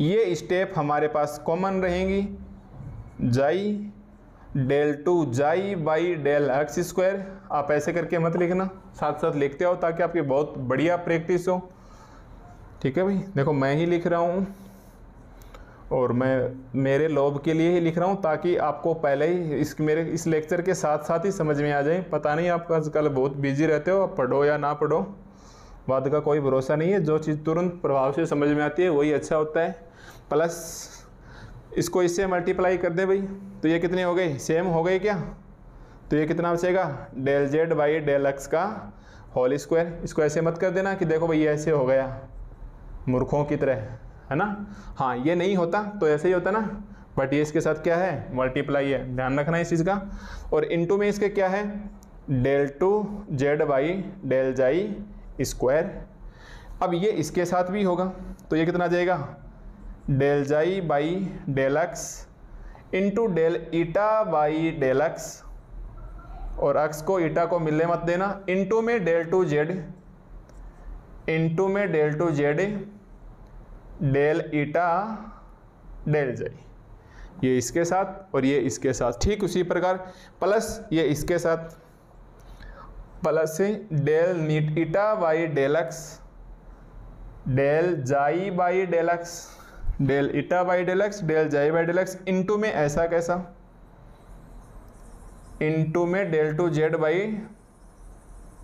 ये स्टेप हमारे पास कॉमन रहेंगी, xi del two xi by del x square. आप ऐसे करके मत लिखना, साथ साथ लिखते आओ ताकि आपकी बहुत बढ़िया प्रैक्टिस हो, ठीक है भाई। देखो मैं ही लिख रहा हूँ और मैं मेरे लोभ के लिए ही लिख रहा हूँ ताकि आपको पहले ही मेरे इस लेक्चर के साथ ही समझ में आ जाए। पता नहीं आप आजकल बहुत बिजी रहते हो, आप पढ़ो या ना पढ़ो बाद का कोई भरोसा नहीं है, जो चीज़ तुरंत प्रभाव से समझ में आती है वही अच्छा होता है। प्लस इसको इससे मल्टीप्लाई कर दे भाई, तो ये कितने हो गए, सेम हो गए क्या, तो ये कितना बचेगा, del Z by del x का होल स्क्वायर। इसको ऐसे मत कर देना कि देखो भाई ऐसे हो गया मूर्खों की तरह, है ना, हाँ ये नहीं होता तो ऐसे ही होता ना, बट ये इसके साथ क्या है, मल्टीप्लाई है, ध्यान रखना इस चीज़ का। और इनटू में इसके क्या है, del two Z by del xi square. अब ये इसके साथ भी होगा तो ये कितना जाएगा, del xi by del x into del eta by del x, और एक्स को ईटा को मिलने मत देना, इंटू में डेल टू जेड, इंटू में del two z del eta del xi, ये इसके साथ और ये इसके साथ, ठीक उसी प्रकार प्लस ये इसके साथ, प्लस डेल नीट eta by del x del xi by del x del eta by del x del xi by del x into में ऐसा कैसा, इंटू में del two Z by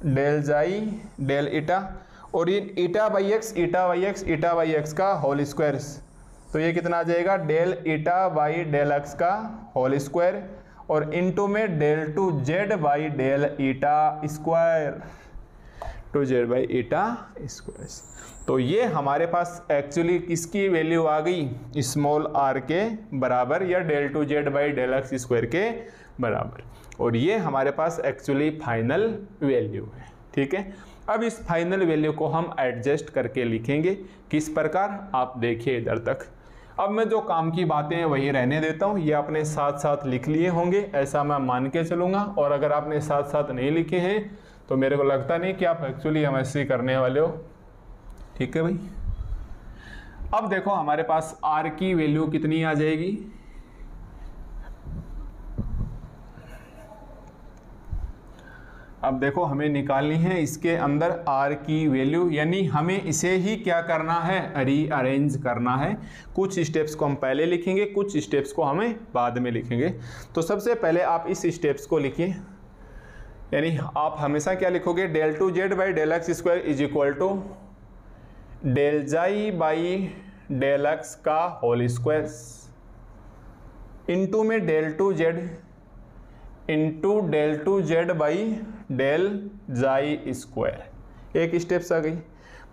del xi del eta, और ये eta by x eta by x eta by x का whole square. तो ये कितना आ जाएगा, del eta by del x का होल स्क्वायर और इंटू में del two Z by del eta square, two Z by eta square. तो ये हमारे पास एक्चुअली किसकी वैल्यू आ गई, स्मॉल आर के बराबर या del two Z by del x square के बराबर, और ये हमारे पास एक्चुअली फाइनल वैल्यू है, ठीक है। अब इस फाइनल वैल्यू को हम एडजस्ट करके लिखेंगे, किस प्रकार आप देखिए इधर तक। अब मैं जो काम की बातें हैं वही रहने देता हूँ, ये आपने साथ साथ लिख लिए होंगे ऐसा मैं मान के चलूँगा, और अगर आपने साथ साथ नहीं लिखे हैं तो मेरे को लगता नहीं कि आप एक्चुअली एमएससी करने वाले हो, ठीक है भाई। अब देखो हमारे पास R की वैल्यू कितनी आ जाएगी, अब देखो हमें निकालनी है इसके अंदर R की वैल्यू, यानी हमें इसे ही क्या करना है, रीअरेंज करना है। कुछ स्टेप्स को हम पहले लिखेंगे, कुछ स्टेप्स को हमें बाद में लिखेंगे। तो सबसे पहले आप इस स्टेप्स को लिखिए, यानी आप हमेशा क्या लिखोगे, del two Z by del x square is equal to del xi by del x का होल स्क्वायर इंटू में del two z into del two Z by del xi square, एक स्टेप्स आ गई।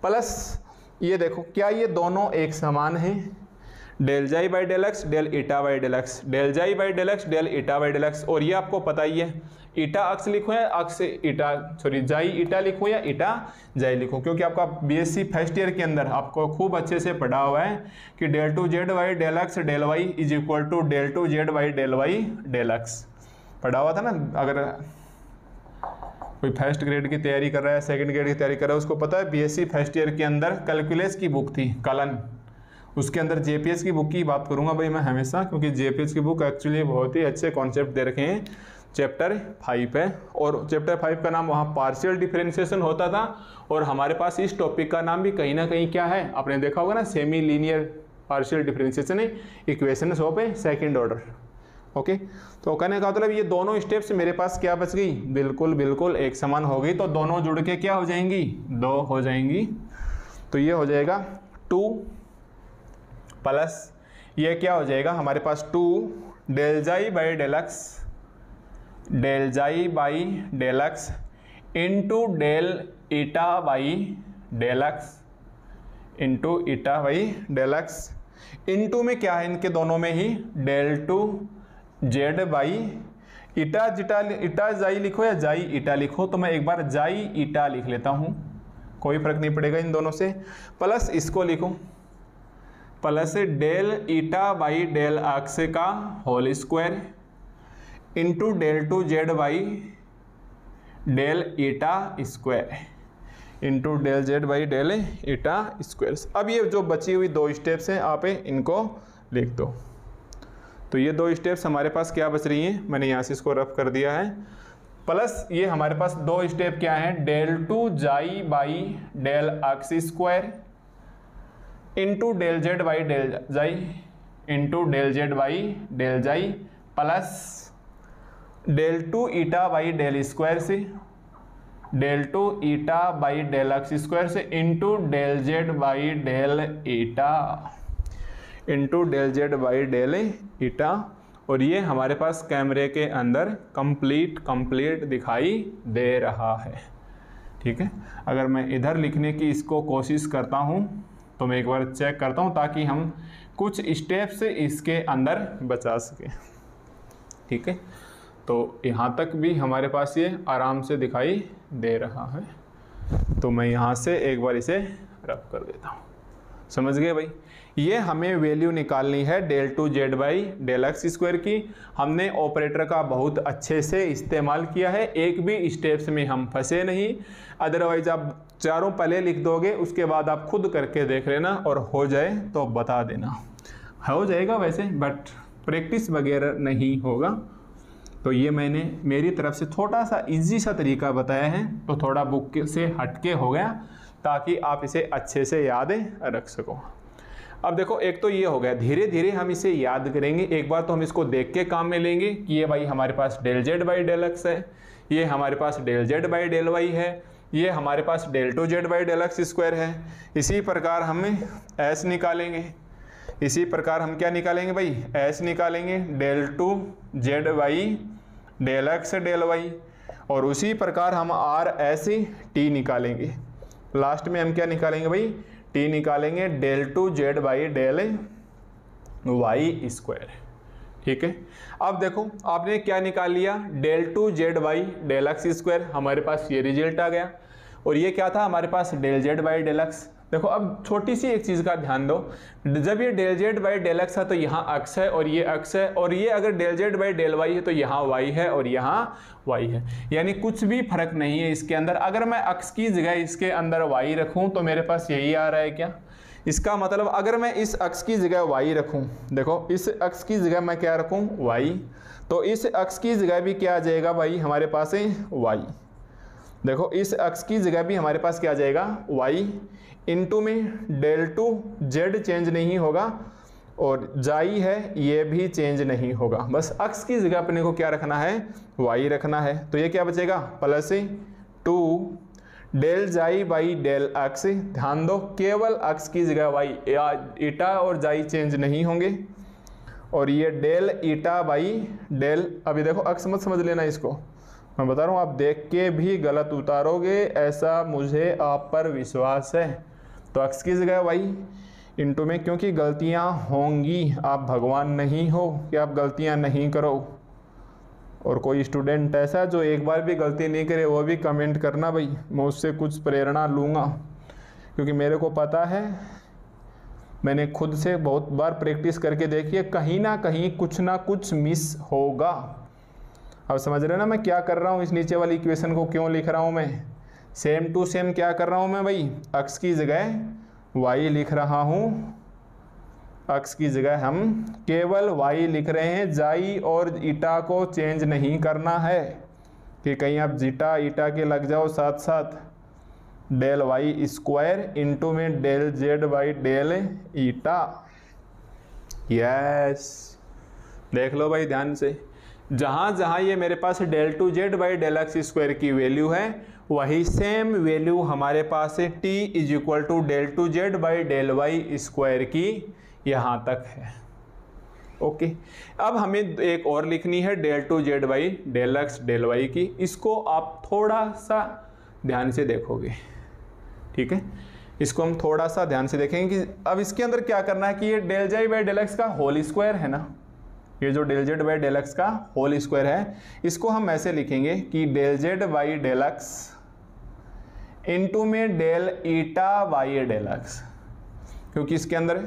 प्लस ये देखो क्या ये दोनों एक समान हैं, del xi by del x del eta by del x del xi by del x del eta by del x, और ये आपको पता ही है ईटा अक्ष लिखूं या अक्ष ईटा सॉरी जाई ईटा लिखूं या ईटा जाई लिखूं, क्योंकि आपका बीएससी फर्स्ट ईयर के अंदर आपको खूब अच्छे से पढ़ा हुआ है कि del two Z Y del x del Y is equal to Z Y del x पढ़ा हुआ था ना। अगर कोई फर्स्ट ग्रेड की तैयारी कर रहा है, सेकंड ग्रेड की तैयारी कर रहा है, उसको पता है बीएससी फर्स्ट ईयर के अंदर कैलकुलस की बुक थी कलन, उसके अंदर जेपीएस की बुक की बात करूंगा भाई मैं हमेशा, क्योंकि जेपीएस की बुक एक्चुअली बहुत ही अच्छे कॉन्सेप्ट दे रखे हैं। चैप्टर 5 है और चैप्टर 5 का नाम वहाँ पार्शियल डिफरेंशिएशन होता था, और हमारे पास इस टॉपिक का नाम भी कहीं ना कहीं क्या है, आपने देखा होगा ना, semi linear partial differentiation equation of a second order. Okay, तो कहने का मतलब ये दोनों स्टेप्स मेरे पास क्या बच गई, बिल्कुल बिल्कुल एक समान हो गई, तो दोनों जुड़ के क्या हो जाएंगी, दो हो जाएंगी। तो ये हो जाएगा 2 प्लस ये क्या हो जाएगा हमारे पास 2 del xi by del x into del eta by del x into में क्या है, इनके दोनों में ही del two Z by eta xi लिखो या जाई ईटा लिखो, तो मैं एक बार जाई ईटा लिख लेता हूँ, कोई फर्क नहीं पड़ेगा इन दोनों से, प्लस इसको लिखो plus del eta by del x का whole square into del two Z by del eta square अब ये जो बची हुई 2 स्टेप्स हैं आप इनको लिख दो। तो ये 2 स्टेप्स हमारे पास क्या बच रही हैं, मैंने यहाँ से इसको रफ कर दिया है, प्लस ये हमारे पास 2 स्टेप क्या हैं, del two xi by del x square into del Z by del xi plus del two eta by del square से into del Z by del eta और ये हमारे पास कैमरे के अंदर कंप्लीट दिखाई दे रहा है। ठीक है, अगर मैं इधर लिखने की इसको कोशिश करता हूँ तो मैं एक बार चेक करता हूं ताकि हम कुछ स्टेप्स इसके अंदर बचा सकें। ठीक है, तो यहाँ तक भी हमारे पास ये आराम से दिखाई दे रहा है, तो मैं यहाँ से एक बार इसे रब कर देता हूँ। समझ गए भाई, ये हमें वैल्यू निकालनी है del two Z by del x square की। हमने ऑपरेटर का बहुत अच्छे से इस्तेमाल किया है, एक भी स्टेप्स में हम फंसे नहीं, अदरवाइज आप चारों पहले लिख दोगे, उसके बाद आप खुद करके देख लेना और हो जाए तो बता देना, हो जाएगा वैसे बट प्रैक्टिस वगैरह नहीं होगा। तो ये मैंने मेरी तरफ से थोड़ा सा इजी सा तरीका बताया है, तो थोड़ा बुक से हटके हो गया ताकि आप इसे अच्छे से याद रख सको। अब देखो, एक तो ये हो गया, धीरे धीरे हम इसे याद करेंगे। एक बार तो हम इसको देख के काम में लेंगे कि ये भाई हमारे पास del Z by del x है, ये हमारे पास del Z by del y है, ये हमारे पास del two Z by del x square है। इसी प्रकार हम एस निकालेंगे, del two Z by del x del Y, और उसी प्रकार हम आर एस टी निकालेंगे। लास्ट में हम क्या निकालेंगे भाई, टी निकालेंगे, del two Z by del Y square. ठीक है, अब देखो आपने क्या निकाल लिया, del two Z by del x square, हमारे पास ये रिजल्ट आ गया, और ये क्या था हमारे पास, del Z by del x. देखो अब छोटी सी एक चीज़ का ध्यान दो, जब ये del Z by del x है तो यहाँ एक्स है और ये एक्स है, और ये अगर del Z by del y है तो यहाँ वाई है और यहाँ वाई है, यानी कुछ भी फर्क नहीं है इसके अंदर। अगर मैं एक्स की जगह इसके अंदर वाई रखूँ तो मेरे पास यही आ रहा है क्या, इसका मतलब अगर मैं इस अक्ष की जगह वाई रखूं, देखो इस अक्ष की जगह मैं क्या रखूं, वाई, तो इस अक्ष की जगह भी क्या आ जाएगा भाई हमारे पास है वाई। देखो इस अक्ष की जगह भी हमारे पास क्या आ जाएगा, वाई, इनटू में डेल टू जेड चेंज नहीं होगा और जाई है ये भी चेंज नहीं होगा, बस अक्ष की जगह अपने को क्या रखना है, वाई रखना है। तो ये क्या बचेगा, plus 2 del xi by del x, ध्यान दो केवल एक्स की जगह वाई, ईटा और जाई चेंज नहीं होंगे, और ये डेल ईटा बाई डेल, अभी देखो एक्स मत समझ लेना इसको, मैं बता रहा हूँ आप देख के भी गलत उतारोगे, ऐसा मुझे आप पर विश्वास है। तो एक्स की जगह वाई, इंटू में, क्योंकि गलतियाँ होंगी, आप भगवान नहीं हो कि आप गलतियाँ नहीं करो, और कोई स्टूडेंट ऐसा जो एक बार भी गलती नहीं करे वो भी कमेंट करना भाई, मैं उससे कुछ प्रेरणा लूँगा, क्योंकि मेरे को पता है, मैंने खुद से बहुत बार प्रैक्टिस करके देखी है, कहीं ना कुछ मिस होगा। अब समझ रहे हो ना मैं क्या कर रहा हूँ, इस नीचे वाली इक्वेशन को क्यों लिख रहा हूँ मैं, सेम टू सेम क्या कर रहा हूँ मैं भाई, x की जगह y लिख रहा हूँ, x की जगह हम केवल y लिख रहे हैं, जाई और ईटा को चेंज नहीं करना है कि कहीं आप जीटा ईटा के लग जाओ साथ साथ, डेल वाई स्क्वायर इंटू में del Z by del eta. Yes, देख लो भाई ध्यान से, जहाँ जहाँ ये मेरे पास del two Z by del x square की वैल्यू है वही सेम वैल्यू हमारे पास है t is equal to del two Z by del Y square की, यहाँ तक है। ओके, अब हमें एक और लिखनी है del two Z by del x del y की, इसको आप थोड़ा सा ध्यान से देखोगे, ठीक है, इसको हम थोड़ा सा ध्यान से देखेंगे कि अब इसके अंदर क्या करना है कि ये del Z by del x का होल स्क्वायर है ना, ये जो del Z by del x का होल स्क्वायर है इसको हम ऐसे लिखेंगे कि del Z by del x into में del eta by del x, क्योंकि इसके अंदर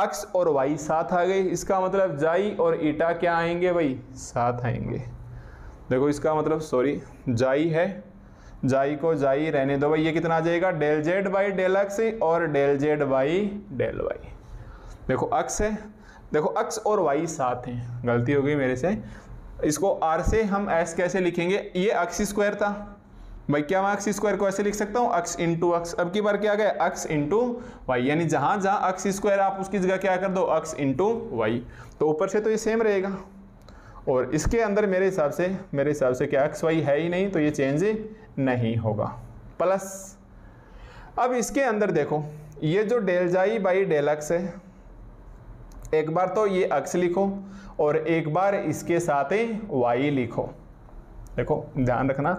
एक्स और वाई साथ आ गए, इसका मतलब जाई और ईटा क्या आएंगे भाई, साथ आएंगे। देखो इसका मतलब सॉरी जाई है, जाई को जाई रहने दो भाई, ये कितना आ जाएगा del Z by del x और del Z by del Y. देखो एक्स है, देखो एक्स और वाई साथ हैं, गलती हो गई मेरे से, इसको आर से हम एस कैसे लिखेंगे, ये एक्स स्क्वायर था भाई, क्या मैं एक्स स्क्वायर को ऐसे लिख सकता हूँ, एक्स इंटू एक्स, अब की बार क्या गया एक्स इंटू वाई, यानी जहाँ जहाँ एक्स स्क्वायर आप उसकी जगह क्या कर दो एक्स इंटू वाई, तो ऊपर से तो ये सेम रहेगा और इसके अंदर मेरे हिसाब से क्या एक्स वाई है ही नहीं, तो ये चेंज नहीं होगा। प्लस अब इसके अंदर देखो ये जो del xi by del x है, एक बार तो ये एक्स लिखो और एक बार इसके साथ वाई लिखो, देखो ध्यान रखना,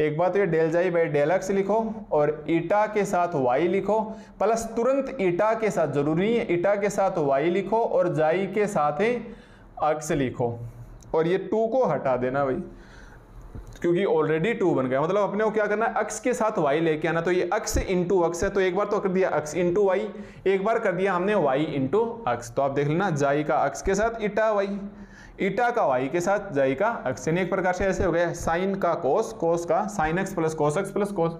एक बार तो ये del xi by del X लिखो और ईटा के साथ वाई लिखो, प्लस तुरंत ईटा के साथ, जरूरी है ईटा के साथ वाई लिखो और जाई के साथ एक्स लिखो, और ये टू को हटा देना भाई क्योंकि ऑलरेडी टू बन गया, मतलब अपने को क्या करना है एक्स के साथ वाई लेके आना, तो ये एक्स इंटू एक्स है, तो एक बार तो कर दिया एक्स इंटू वाई, एक बार कर दिया हमने वाई इंटू एक्स, तो आप देख लेना जाई का एक्स के साथ ईटा वाई, ईटा का वाई के साथ जाई का एक्स, यानी एक प्रकार से ऐसे हो गया साइन का कोस, कोस का sine x plus cos x plus cos,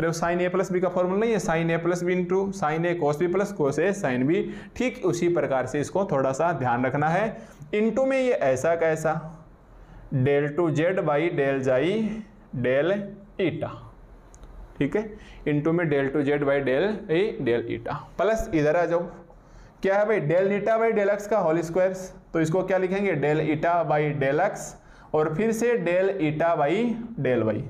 अरे साइन ए प्लस बी का फॉर्मूला नहीं है, साइन ए प्लस बी इंटू साइन ए कोस बी प्लस कोस ए साइन बी, ठीक उसी प्रकार से इसको थोड़ा सा ध्यान रखना है। इंटू में ये ऐसा कैसा del two Z by del xi del eta, ठीक है, इंटू में del two Z by del a del eta, plus इधर आ जाओ क्या है भाई del eta by del x का होल स्क्वायर, तो इसको क्या लिखेंगे del eta by del x और फिर से del eta by del y,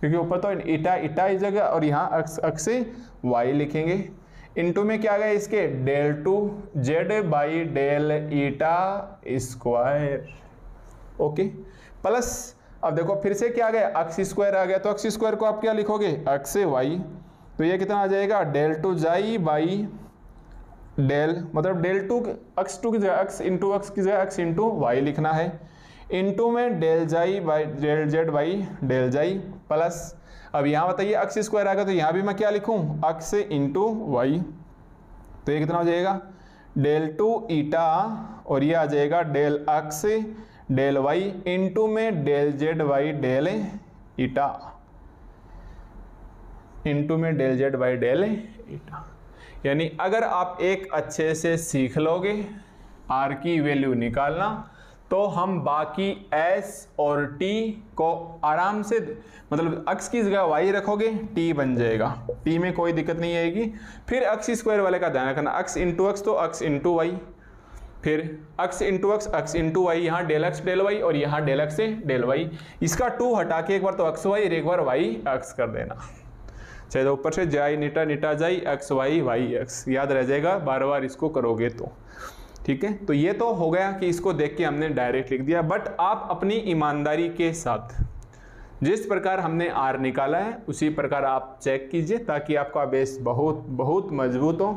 क्योंकि ऊपर तो ईटा ईटा इस जगह और यहाँ एक्स एक्स वाई लिखेंगे, इंटू में क्या आ गया इसके del two Z by del eta square. Okay plus अब देखो फिर से क्या आ गया एक्स स्क्वायर आ गया, तो एक्स स्क्वायर को आप क्या लिखोगे एक्स वाई, तो ये कितना आ जाएगा del two xi by del, मतलब डेल टू की जगह एक्स इंटू एक्स की जगह एक्स इंटू वाई लिखना है, इंटू में del xi by del Z by del xi, plus अब यहाँ बताइए एक्स स्क्वायर आ गया, तो यहाँ भी मैं क्या लिखूँ एक्स इंटू वाई, तो ये कितना हो जाएगा डेल टू ईटा और ये आ जाएगा del x del Y into में del Z by del eta, into में del Z by del eta. यानी अगर आप एक अच्छे से सीख लोगे आर की वैल्यू निकालना तो हम बाकी S और T को आराम से, मतलब x की जगह y रखोगे T बन जाएगा, T में कोई दिक्कत नहीं आएगी। फिर x स्क्वायर वाले का ध्यान रखना, x इंटू एक्स तो x इंटू वाई, फिर x into x x into y, यहाँ डेल एक्स डेल वाई और यहाँ डेल एक्स डेल वाई, इसका 2 हटा के एक बार तो x वाई और एक बार y x कर देना, चाहे तो ऊपर से जाई निटा निटा जाई x वाई y x, याद रह जाएगा बार बार इसको करोगे तो, ठीक है। तो ये तो हो गया कि इसको देख के हमने डायरेक्ट लिख दिया, बट आप अपनी ईमानदारी के साथ जिस प्रकार हमने आर निकाला है उसी प्रकार आप चेक कीजिए ताकि आपका बेस बहुत बहुत मजबूत हो,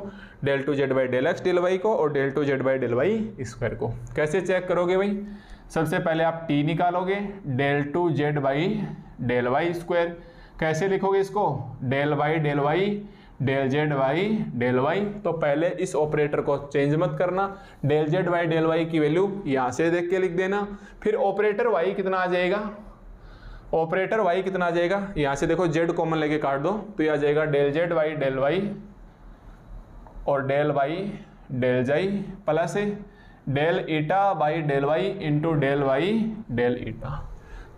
del two Z by del x del Y को और del two Z by del Y square को। कैसे चेक करोगे भाई, सबसे पहले आप टी निकालोगे del two Z by del Y square. कैसे लिखोगे इसको? Del Y del Y del Z by del Y. तो पहले इस ऑपरेटर को चेंज मत करना, del Z by del y की वैल्यू यहाँ से देख के लिख देना। फिर ऑपरेटर वाई कितना आ जाएगा, ऑपरेटर वाई कितना आ जाएगा, यहाँ से देखो जेड कॉमन लेके काट दो तो ये आ जाएगा del Z by del Y और del Y del xi plus del eta by del Y into del Y del eta.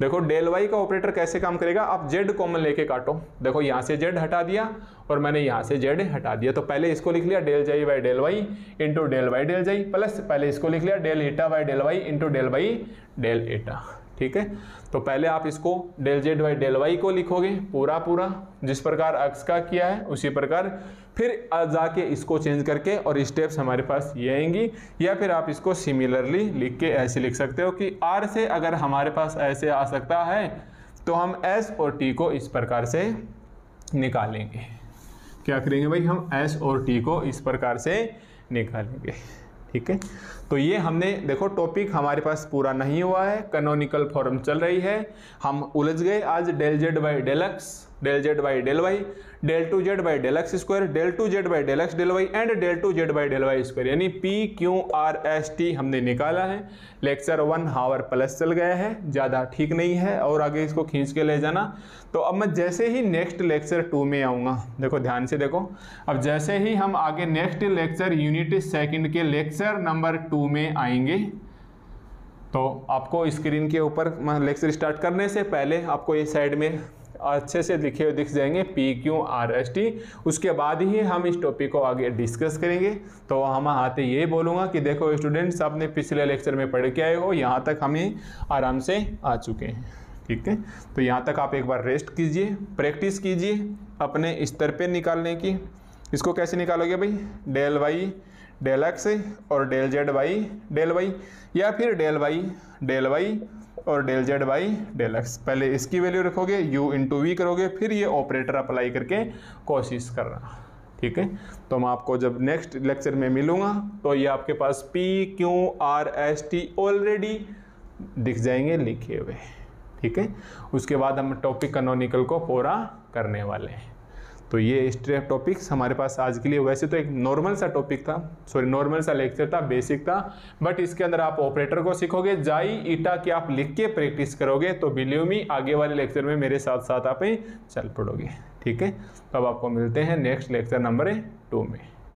देखो डेल वाई का ऑपरेटर कैसे काम करेगा, आप जेड कॉमन लेके काटो। देखो यहाँ से जेड हटा दिया और मैंने यहाँ से जेड हटा दिया तो पहले इसको लिख लिया del xi by del Y into del Y del xi plus पहले इसको लिख लिया del eta by del Y into del Y del eta. ठीक है, तो पहले आप इसको del Z by del Y को लिखोगे पूरा पूरा, जिस प्रकार अक्स का किया है उसी प्रकार, फिर जाके इसको चेंज करके और स्टेप्स हमारे पास ये आएंगी। या फिर आप इसको सिमिलरली लिख के ऐसे लिख सकते हो कि आर से अगर हमारे पास ऐसे आ सकता है तो हम एस और टी को इस प्रकार से निकालेंगे। क्या करेंगे भाई, हम एस और टी को इस प्रकार से निकालेंगे। ठीक है, तो ये हमने देखो टॉपिक हमारे पास पूरा नहीं हुआ है, कैनोनिकल फॉर्म चल रही है, हम उलझ गए आज। Del Z by del x, del Z by del Y, del two Z by del x square, del two Z by del x del y and del two Z by del Y square, यानी p Q R S t हमने निकाला है। Lecture 1 our plus चल गया है, ज़्यादा ठीक नहीं है और आगे इसको खींच के ले जाना। तो अब मैं जैसे ही नेक्स्ट लेक्चर 2 में आऊँगा, देखो ध्यान से देखो, अब जैसे ही हम आगे नेक्स्ट लेक्चर यूनिट सेकेंड के लेक्चर नंबर 2 में आएंगे तो आपको स्क्रीन के ऊपर लेक्चर स्टार्ट करने से पहले आपको ये साइड में अच्छे से लिखे हुए दिख जाएंगे p Q R S t. उसके बाद ही हम इस टॉपिक को आगे डिस्कस करेंगे। तो हम आते ये बोलूँगा कि देखो स्टूडेंट्स, आपने पिछले लेक्चर में पढ़ के आए हो, यहाँ तक हमें आराम से आ चुके हैं। ठीक है, तो यहाँ तक आप एक बार रेस्ट कीजिए, प्रैक्टिस कीजिए अपने स्तर पे निकालने की। इसको कैसे निकालोगे भाई, डेल वाई डेल एक्स और del Z by del y, या फिर डेल वाई और del Z by del x. पहले इसकी वैल्यू रखोगे, u इंटू वी करोगे, फिर ये ऑपरेटर अप्लाई करके कोशिश करना। ठीक है, तो मैं आपको जब नेक्स्ट लेक्चर में मिलूँगा तो ये आपके पास p q r s t already दिख जाएंगे लिखे हुए। ठीक है, उसके बाद हम टॉपिक कैनोनिकल को पूरा करने वाले हैं। तो ये स्ट्रेट टॉपिक्स हमारे पास आज के लिए, वैसे तो एक नॉर्मल सा टॉपिक था, सॉरी नॉर्मल सा लेक्चर था, बेसिक था, बट इसके अंदर आप ऑपरेटर को सीखोगे, जाई ईटा की आप लिख के प्रैक्टिस करोगे तो बिलीव मी आगे वाले लेक्चर में मेरे साथ साथ आप चल पड़ोगे। ठीक है, तब आपको मिलते हैं नेक्स्ट लेक्चर नंबर 2 में।